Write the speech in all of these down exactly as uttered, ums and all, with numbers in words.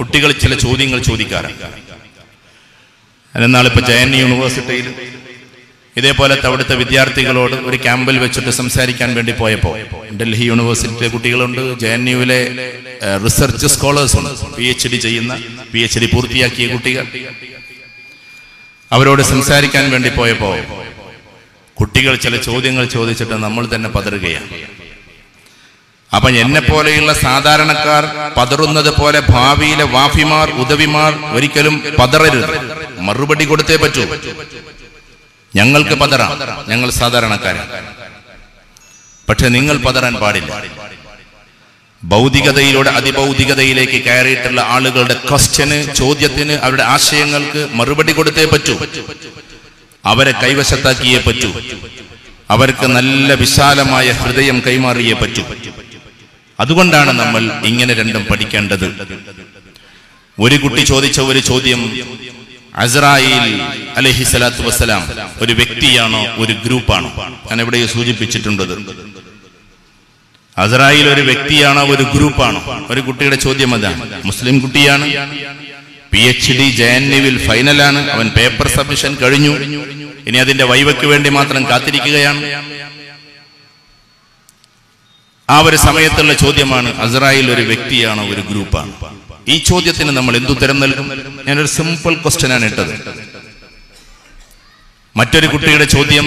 കുട്ടികൾ ചില ചോദ്യങ്ങൾ ചോദിക്കാറുണ്ട്. എന്നാളിപ്പോൾ ജയൻ യൂണിവേഴ്സിറ്റിയിൽ ഇതേപോലത്തെ അവിടുത്തെ വിദ്യാർത്ഥികളോട് ഒരു ക്യാമ്പിൽ വെച്ചിട്ട് സംസാരിക്കാൻ വേണ്ടി പോയപ്പോൾ, ഡൽഹി യൂണിവേഴ്സിറ്റിയിലെ കുട്ടികളുണ്ട്, ജയൻ യുവിലെ റിസർച്ച് സ്കോളേഴ്സുണ്ട്, പി എച്ച് ഡി ചെയ്യുന്ന പി എച്ച് ഡി പൂർത്തിയാക്കിയ കുട്ടികൾ. അവരോട് സംസാരിക്കാൻ വേണ്ടി പോയപ്പോൾ കുട്ടികൾ ചില ചോദ്യങ്ങൾ ചോദിച്ചിട്ട് നമ്മൾ തന്നെ പതറുകയാണ്. അപ്പം എന്നെപ്പോലെയുള്ള സാധാരണക്കാർ പതറുന്നത് പോലെ ഭാവിയിലെ വാഫിമാർ, ഉദവിമാർ ഒരിക്കലും പതറരുത്, മറുപടി കൊടുത്തേ പറ്റൂ. ഞങ്ങൾക്ക് പതറാം, ഞങ്ങൾ സാധാരണക്കാരാണ്, പക്ഷെ നിങ്ങൾ പതറാൻ പാടില്ല. ഭൗതികതയിലൂടെ അതിഭൗതികതയിലേക്ക് കയറിയിട്ടുള്ള ആളുകളുടെ ക്വസ്റ്റ്യന്, ചോദ്യത്തിന്, അവരുടെ ആശയങ്ങൾക്ക് മറുപടി കൊടുത്തേ പറ്റൂ, അവരെ കൈവശത്താക്കിയേ പറ്റൂ, അവർക്ക് നല്ല വിശാലമായ ഹൃദയം കൈമാറിയേ പറ്റൂ. അതുകൊണ്ടാണ് നമ്മൾ ഇങ്ങനെ രണ്ടും പഠിക്കേണ്ടത്. ഒരു കുട്ടി ചോദിച്ച ഒരു ചോദ്യം, അസ്രായിൽ അലൈഹി സ്വലാത്തു വസ്സലാം ഒരു വ്യക്തിയാണോ ഒരു ഗ്രൂപ്പാണോ? ഞാൻ ഇവിടെ സൂചിപ്പിച്ചിട്ടുണ്ടത്. അസ്രായിൽ ഒരു വ്യക്തിയാണോ ഒരു ഗ്രൂപ്പാണോ? ഒരു കുട്ടിയുടെ ചോദ്യം അതാണ്. മുസ്ലിം കുട്ടിയാണ്, പി എച്ച് ഡി ജയന്നിവിൽ ഫൈനലാണ്, അവൻ പേപ്പർ സബ്മിഷൻ കഴിഞ്ഞു, ഇനി അതിന്റെ വൈവയ്ക്ക് വേണ്ടി മാത്രം കാത്തിരിക്കുകയാണ്. ആ ഒരു സമയത്തുള്ള ചോദ്യമാണ്, അസ്രായിൽ ഒരു വ്യക്തിയാണോ ഒരു ഗ്രൂപ്പാണ്? ഈ ചോദ്യത്തിന് നമ്മൾ എന്തുത്തരം നൽകും? ഞാനൊരു സിമ്പിൾ ക്വസ്റ്റ്യൻ ആണ് ഇട്ടത്. മറ്റൊരു കുട്ടിയുടെ ചോദ്യം,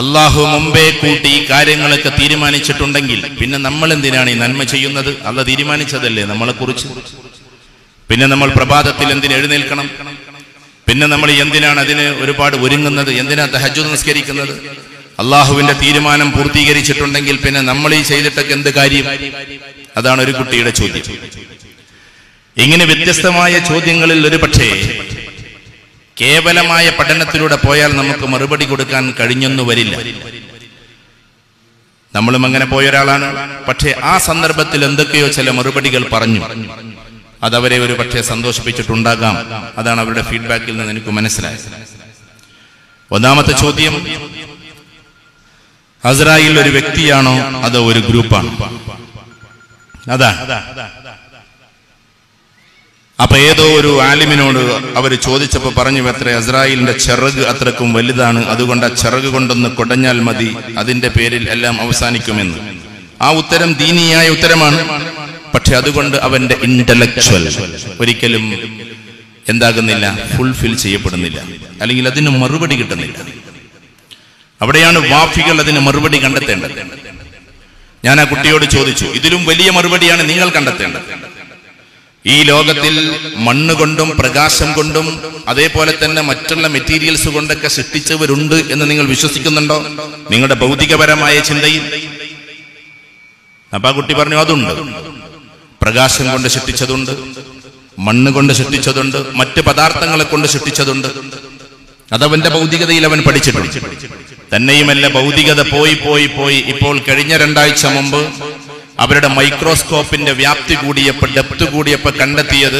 അള്ളാഹു മുമ്പേ കൂട്ടി ഈ കാര്യങ്ങളൊക്കെ തീരുമാനിച്ചിട്ടുണ്ടെങ്കിൽ പിന്നെ നമ്മൾ എന്തിനാണ് ഈ നന്മ ചെയ്യുന്നത്? അല്ല തീരുമാനിച്ചതല്ലേ നമ്മളെ കുറിച്ച്. പിന്നെ നമ്മൾ പ്രഭാതത്തിൽ എന്തിന് എഴുന്നേൽക്കണം? പിന്നെ നമ്മൾ എന്തിനാണ് അതിന് ഒരുപാട് ഒരുങ്ങുന്നത്? എന്തിനാ തഹജ്ജുദ് നിസ്കരിക്കുന്നത്? അള്ളാഹുവിന്റെ തീരുമാനം പൂർത്തീകരിച്ചിട്ടുണ്ടെങ്കിൽ പിന്നെ നമ്മൾ ഈ ചെയ്തിട്ടൊക്കെ എന്ത് കാര്യം? അതാണ് ഒരു കുട്ടിയുടെ ചോദ്യം. ഇങ്ങനെ വ്യത്യസ്തമായ ചോദ്യങ്ങളിൽ ഒരു പക്ഷേ കേവലമായ പഠനത്തിലൂടെ പോയാൽ നമുക്ക് മറുപടി കൊടുക്കാൻ കഴിഞ്ഞെന്നു വരില്ല. നമ്മളും അങ്ങനെ പോയൊരാളാണ്. പക്ഷേ ആ സന്ദർഭത്തിൽ എന്തൊക്കെയോ ചില മറുപടികൾ പറഞ്ഞു, അതവരെ ഒരു പക്ഷേ സന്തോഷിപ്പിച്ചിട്ടുണ്ടാകാം. അതാണ് അവരുടെ ഫീഡ്ബാക്കിൽ നിന്ന് എനിക്ക് മനസ്സിലായത്. ഒന്നാമത്തെ ചോദ്യം, അസ്രായിൽ ഒരു വ്യക്തിയാണോ അതോ ഒരു ഗ്രൂപ്പാണോ? അതാണ്. അപ്പൊ ഏതോ ഒരു ആലിമിനോട് അവർ ചോദിച്ചപ്പോൾ പറഞ്ഞു, അത്ര അസ്രായിലിന്റെ ചിറക് അത്രക്കും വലുതാണ്, അതുകൊണ്ട് ആ ചിറക് കൊണ്ടൊന്ന് കൊടഞ്ഞാൽ മതി, അതിന്റെ പേരിൽ എല്ലാം അവസാനിക്കുമെന്ന്. ആ ഉത്തരം ദീനിയായ ഉത്തരമാണ്. പക്ഷെ അതുകൊണ്ട് അവന്റെ ഇന്റലക്ച്വൽ ഒരിക്കലും എന്താകുന്നില്ല, ഫുൾഫിൽ ചെയ്യപ്പെടുന്നില്ല, അല്ലെങ്കിൽ അതിന് മറുപടി കിട്ടുന്നില്ല. അവിടെയാണ് വാഫികൾ അതിന് മറുപടി കണ്ടെത്തേണ്ടത്. ഞാൻ ആ കുട്ടിയോട് ചോദിച്ചു, ഇതിലും വലിയ മറുപടിയാണ് നിങ്ങൾ കണ്ടെത്തേണ്ടത്. ഈ ലോകത്തിൽ മണ്ണ് കൊണ്ടും പ്രകാശം കൊണ്ടും അതേപോലെ തന്നെ മറ്റുള്ള മെറ്റീരിയൽസ് കൊണ്ടൊക്കെ സൃഷ്ടിച്ചവരുണ്ട് എന്ന് നിങ്ങൾ വിശ്വസിക്കുന്നുണ്ടോ നിങ്ങളുടെ ഭൗതികപരമായ ചിന്തയിൽ? അപ്പൊ ആ കുട്ടി പറഞ്ഞു, അതുണ്ട്, പ്രകാശം കൊണ്ട് സൃഷ്ടിച്ചതുണ്ട്, മണ്ണ് കൊണ്ട് സൃഷ്ടിച്ചതുണ്ട്, മറ്റ് പദാർത്ഥങ്ങളെ കൊണ്ട് സൃഷ്ടിച്ചതുണ്ട്. അതവന്റെ ഭൗതികതയിൽ അവൻ പഠിച്ചിട്ടുണ്ട്. തന്നെയുമല്ല, ഭൗതികത പോയി പോയി പോയി ഇപ്പോൾ കഴിഞ്ഞ രണ്ടാഴ്ച മുമ്പ് അവരുടെ മൈക്രോസ്കോപ്പിന്റെ വ്യാപ്തി കൂടിയപ്പോൾ, ഡെപ്ത് കൂടിയപ്പോൾ കണ്ടെത്തിയത്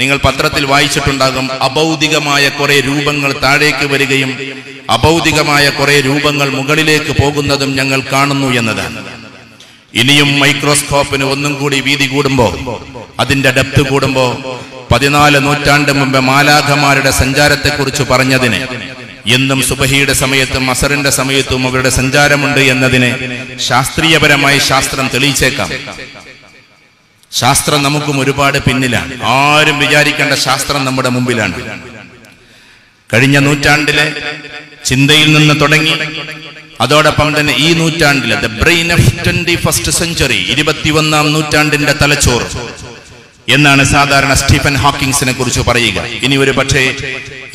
നിങ്ങൾ പത്രത്തിൽ വായിച്ചിട്ടുണ്ടാകും, അഭൗതികമായ കുറെ രൂപങ്ങൾ താഴേക്ക് വരികയും അഭൗതികമായ കുറെ രൂപങ്ങൾ മുകളിലേക്ക് പോകുന്നതും ഞങ്ങൾ കാണുന്നു എന്നതാണ്. ഇനിയും മൈക്രോസ്കോപ്പിന് ഒന്നും കൂടി വീതി കൂടുമ്പോ, അതിന്റെ ഡെപ്ത് കൂടുമ്പോ, പതിനാല് നൂറ്റാണ്ട് മുമ്പ് മാലാഖമാരുടെ സഞ്ചാരത്തെക്കുറിച്ച് പറഞ്ഞതിനെ എന്നും സുബഹിയുടെ സമയത്തും അസറിന്റെ സമയത്തും അവരുടെ സഞ്ചാരമുണ്ട് എന്നതിനെ ശാസ്ത്രീയപരമായി ശാസ്ത്രം തെളിയിച്ചേക്കാം. ശാസ്ത്രം നമുക്കും ഒരുപാട് പിന്നിലാണ്. ആരും വിചാരിക്കേണ്ട, ശാസ്ത്രം നമ്മുടെ മുമ്പിലാണ്. കഴിഞ്ഞ നൂറ്റാണ്ടിലെ ചിന്തയിൽ നിന്ന് തുടങ്ങി അതോടൊപ്പം തന്നെ ഈ നൂറ്റാണ്ടിലെ the brain of twenty first century, ഇരുപത്തിയൊന്നാം നൂറ്റാണ്ടിന്റെ തലച്ചോറ് എന്നാണ് സാധാരണ സ്റ്റീഫൻ ഹോക്കിങ്സിനെ കുറിച്ച് പറയുക. ഇനി ഒരു പക്ഷേ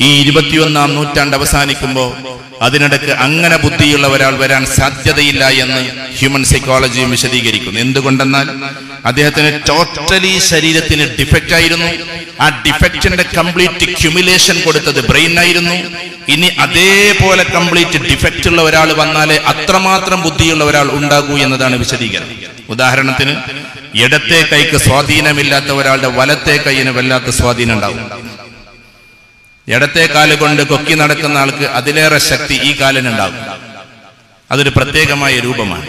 ഈ ഇരുപത്തിയൊന്നാം നൂറ്റാണ്ട് അവസാനിക്കുമ്പോൾ അതിനിടയ്ക്ക് അങ്ങനെ ബുദ്ധിയുള്ള ഒരാൾ വരാൻ സാധ്യതയില്ല എന്ന് ഹ്യൂമൻ സൈക്കോളജിയും വിശദീകരിക്കുന്നു. എന്തുകൊണ്ടെന്നാൽ അദ്ദേഹത്തിന് ടോട്ടലി ശരീരത്തിന് ഡിഫക്റ്റ് ആയിരുന്നു. ആ ഡിഫക്റ്റിന്റെ കംപ്ലീറ്റ് ക്യുമുലേഷൻ കൊടുത്തത് ബ്രെയിനായിരുന്നു. ഇനി അതേപോലെ കംപ്ലീറ്റ് ഡിഫക്റ്റ് ഉള്ള ഒരാൾ വന്നാലേ അത്രമാത്രം ബുദ്ധിയുള്ള ഒരാൾ ഉണ്ടാകൂ എന്നതാണ് വിശദീകരണം. ഉദാഹരണത്തിന്, ഇടത്തെ കൈക്ക് സ്വാധീനമില്ലാത്ത ഒരാളുടെ വലത്തെ കൈയിന് വല്ലാത്ത സ്വാധീനം ഉണ്ടാകും. ഇടത്തെ കാല് കൊണ്ട് കൊക്കി നടക്കുന്ന ആൾക്ക് അതിലേറെ ശക്തി ഈ കാലിനുണ്ടാകും. അതൊരു പ്രത്യേകമായ രൂപമാണ്.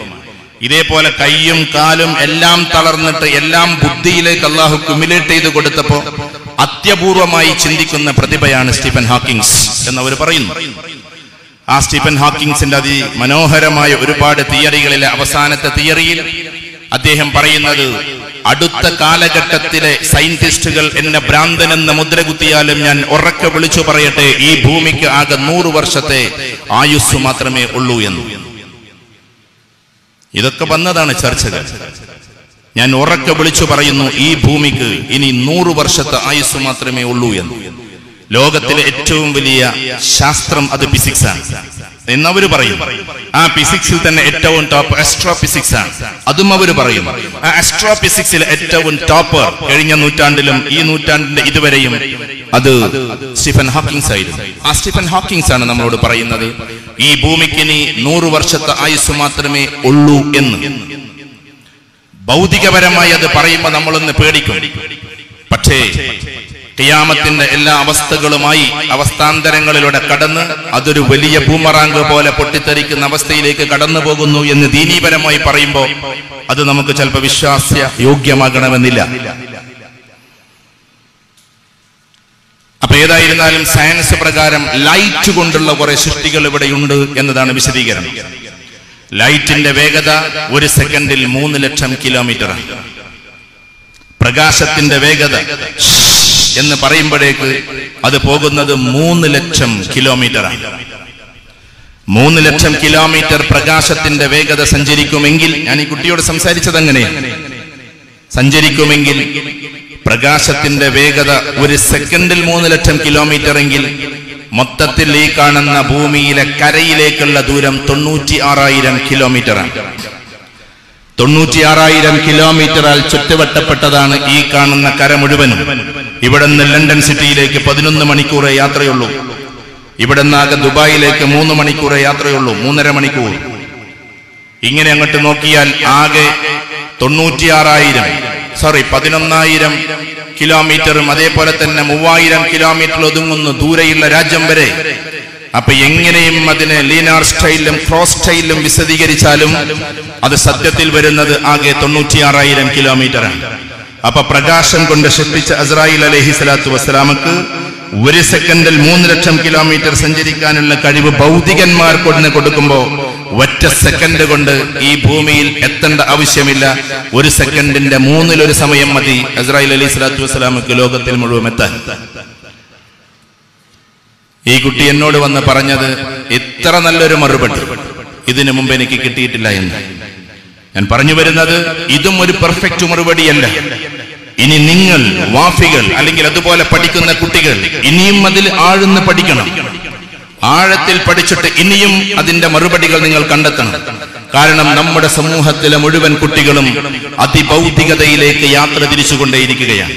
ഇതേപോലെ കൈയും കാലും എല്ലാം തളർന്നിട്ട് എല്ലാം ബുദ്ധിയിലേക്ക് അള്ളാഹു കുമിലേറ്റ് ചെയ്ത് കൊടുത്തപ്പോൾ അത്യപൂർവമായി ചിന്തിക്കുന്ന പ്രതിഭയാണ് സ്റ്റീഫൻ ഹോക്കിങ്സ് എന്നവർ പറയുന്നു. ആ സ്റ്റീഫൻ ഹോക്കിങ്സിന്റെ അതിമനോഹരമായ ഒരുപാട് തിയറികളിലെ അവസാനത്തെ തിയറിയിൽ അദ്ദേഹം പറയുന്നത്, അടുത്ത കാലഘട്ടത്തിലെ സയന്റിസ്റ്റുകൾ എന്നെ ഭ്രാന്തനെന്ന് മുദ്രകുത്തിയാലും ഞാൻ ഉറക്കെ വിളിച്ചു പറയട്ടെ, ഈ ഭൂമിക്ക് ആകെ നൂറ് വർഷത്തെ ആയുസ് മാത്രമേ ഉള്ളൂ എന്ന്. ഇതൊക്കെ വന്നതാണ് ചർച്ചകൾ. ഞാൻ ഉറക്കെ വിളിച്ചു പറയുന്നു, ഈ ഭൂമിക്ക് ഇനി നൂറ് വർഷത്തെ ആയുസ് മാത്രമേ ഉള്ളൂ എന്ന്. ലോകത്തിലെ ഏറ്റവും വലിയ ശാസ്ത്രം അത് ഫിസിക്സ് ആണ് എന്നവര് പറയും. ആ ഫിസിക്സിൽ തന്നെ ഏറ്റവും ടോപ്പ് ആസ്ട്രോ ഫിസിക്സ് ആണ്, അതും അവര് പറയും. ആ ആസ്ട്രോ ഫിസിക്സിൽ ഏറ്റവും ടോപ്പർ കഴിഞ്ഞ നൂറ്റാണ്ടിലും ഈ നൂറ്റാണ്ടിന്റെ ഇതുവരെയും അത് സ്റ്റീഫൻ ഹോക്കിങ്സ് ആയിരുന്നു. ആ സ്റ്റീഫൻ ഹോക്കിങ്സ് ആണ് നമ്മളോട് പറയുന്നത്, ഈ ഭൂമിക്ക് ഇനി നൂറ് വർഷത്തെ ആയുസ് മാത്രമേ ഉള്ളൂ എന്ന്. ഭൗതികപരമായി അത് പറയുമ്പോൾ നമ്മളൊന്ന് പേടിക്കും. പക്ഷേ ഖിയാമത്തിന്റെ എല്ലാ അവസ്ഥകളുമായി അവസ്ഥാന്തരങ്ങളിലൂടെ കടന്ന് അതൊരു വലിയ ബൂമറാങ്ക് പോലെ പൊട്ടിത്തെറിക്കുന്ന അവസ്ഥയിലേക്ക് കടന്നു പോകുന്നു എന്ന് ദീനീപരമായി പറയുമ്പോൾ അത് നമുക്ക് ചിലപ്പോൾ വിശ്വാസ്യ യോഗ്യമാകണമെന്നില്ല. അപ്പൊ ഏതായിരുന്നാലും സയൻസ് പ്രകാരം ലൈറ്റ് കൊണ്ടുള്ള കുറെ സൃഷ്ടികൾ ഇവിടെയുണ്ട് എന്നതാണ് വിശദീകരണം. ലൈറ്റിന്റെ വേഗത ഒരു സെക്കൻഡിൽ മൂന്ന് ലക്ഷം കിലോമീറ്ററാണ്. പ്രകാശത്തിന്റെ വേഗത എന്ന് പറയുമ്പോഴേക്ക് അത് പോകുന്നത് മൂന്ന് ലക്ഷം കിലോമീറ്ററാണ്. മൂന്ന് ലക്ഷം കിലോമീറ്റർ പ്രകാശത്തിന്റെ വേഗത സഞ്ചരിക്കുമെങ്കിൽ, ഞാൻ ഈ കുട്ടിയോട് സംസാരിച്ചത് അങ്ങനെയാണ്, സഞ്ചരിക്കുമെങ്കിൽ പ്രകാശത്തിന്റെ വേഗത ഒരു സെക്കൻഡിൽ മൂന്ന് ലക്ഷം കിലോമീറ്റർ എങ്കിൽ മൊത്തത്തിൽ ഈ കാണുന്ന ഭൂമിയിലെ കരയിലേക്കുള്ള ദൂരം തൊണ്ണൂറ്റി ആറായിരം കിലോമീറ്ററാണ്. തൊണ്ണൂറ്റി ആറായിരം കിലോമീറ്ററാൽ ചുറ്റുവട്ടപ്പെട്ടതാണ് ഈ കാണുന്ന കര മുഴുവനും. ഇവിടുന്ന് ലണ്ടൻ സിറ്റിയിലേക്ക് പതിനൊന്ന് മണിക്കൂറേ യാത്രയുള്ളൂ. ഇവിടുന്നാകെ ദുബായിലേക്ക് മൂന്ന് മണിക്കൂറേ യാത്രയുള്ളൂ, മൂന്നര മണിക്കൂർ. ഇങ്ങനെ അങ്ങോട്ട് നോക്കിയാൽ ആകെ തൊണ്ണൂറ്റി ആറായിരം സോറി പതിനൊന്നായിരം കിലോമീറ്ററും അതേപോലെ തന്നെ മൂവായിരം കിലോമീറ്റർ ഒതുങ്ങുന്നു ദൂരെയുള്ള രാജ്യം വരെ. അപ്പൊ എങ്ങനെയും അതിനെ ലീനാർ സ്റ്റൈലും ക്രോസ് സ്റ്റൈലും വിശദീകരിച്ചാലും അത് സത്യത്തിൽ വരുന്നത് ആകെ തൊണ്ണൂറ്റിയാറായിരം കിലോമീറ്ററാണ്. അപ്പൊ പ്രകാശം കൊണ്ട് സൃഷ്ടിച്ച അസ്രായിൽ അലൈഹി സ്വലാത്തു വസ്സലാമക്ക് ഒരു സെക്കൻഡിൽ മൂന്ന് ലക്ഷം കിലോമീറ്റർ സഞ്ചരിക്കാനുള്ള കഴിവ് ഭൗതികന്മാർ കൊണ്ട് കൊടുക്കുമ്പോൾ ഒറ്റ സെക്കൻഡ് കൊണ്ട് ഈ ഭൂമിയിൽ എത്തേണ്ട ആവശ്യമില്ല. ഒരു സെക്കൻഡിന്റെ മൂന്നിലൊരു സമയം മതി അസ്രായിൽ അലൈഹി സ്വലാത്തു വസ്സലാമക്ക് ലോകത്തിൽ മുഴുവൻ എത്താൻ. ഈ കുട്ടി എന്നോട് വന്ന് പറഞ്ഞത് ഇത്ര നല്ലൊരു മറുപടി ഇതിനു മുമ്പ് എനിക്ക് കിട്ടിയിട്ടില്ല എന്ന്. ഞാൻ പറഞ്ഞു വരുന്നത്, ഇതും ഒരു പെർഫെക്റ്റ് മറുപടിയല്ല. ഇനി നിങ്ങൾ വാഫികൾ അല്ലെങ്കിൽ അതുപോലെ പഠിക്കുന്ന കുട്ടികൾ ഇനിയും അതിൽ ആഴ്ന്ന് പഠിക്കണം. ആഴത്തിൽ പഠിച്ചിട്ട് ഇനിയും അതിന്റെ മറുപടികൾ നിങ്ങൾ കണ്ടെത്തണം. കാരണം നമ്മുടെ സമൂഹത്തിലെ മുഴുവൻ കുട്ടികളും അതിഭൗതികതയിലേക്ക് യാത്ര തിരിച്ചുകൊണ്ടേയിരിക്കുകയാണ്.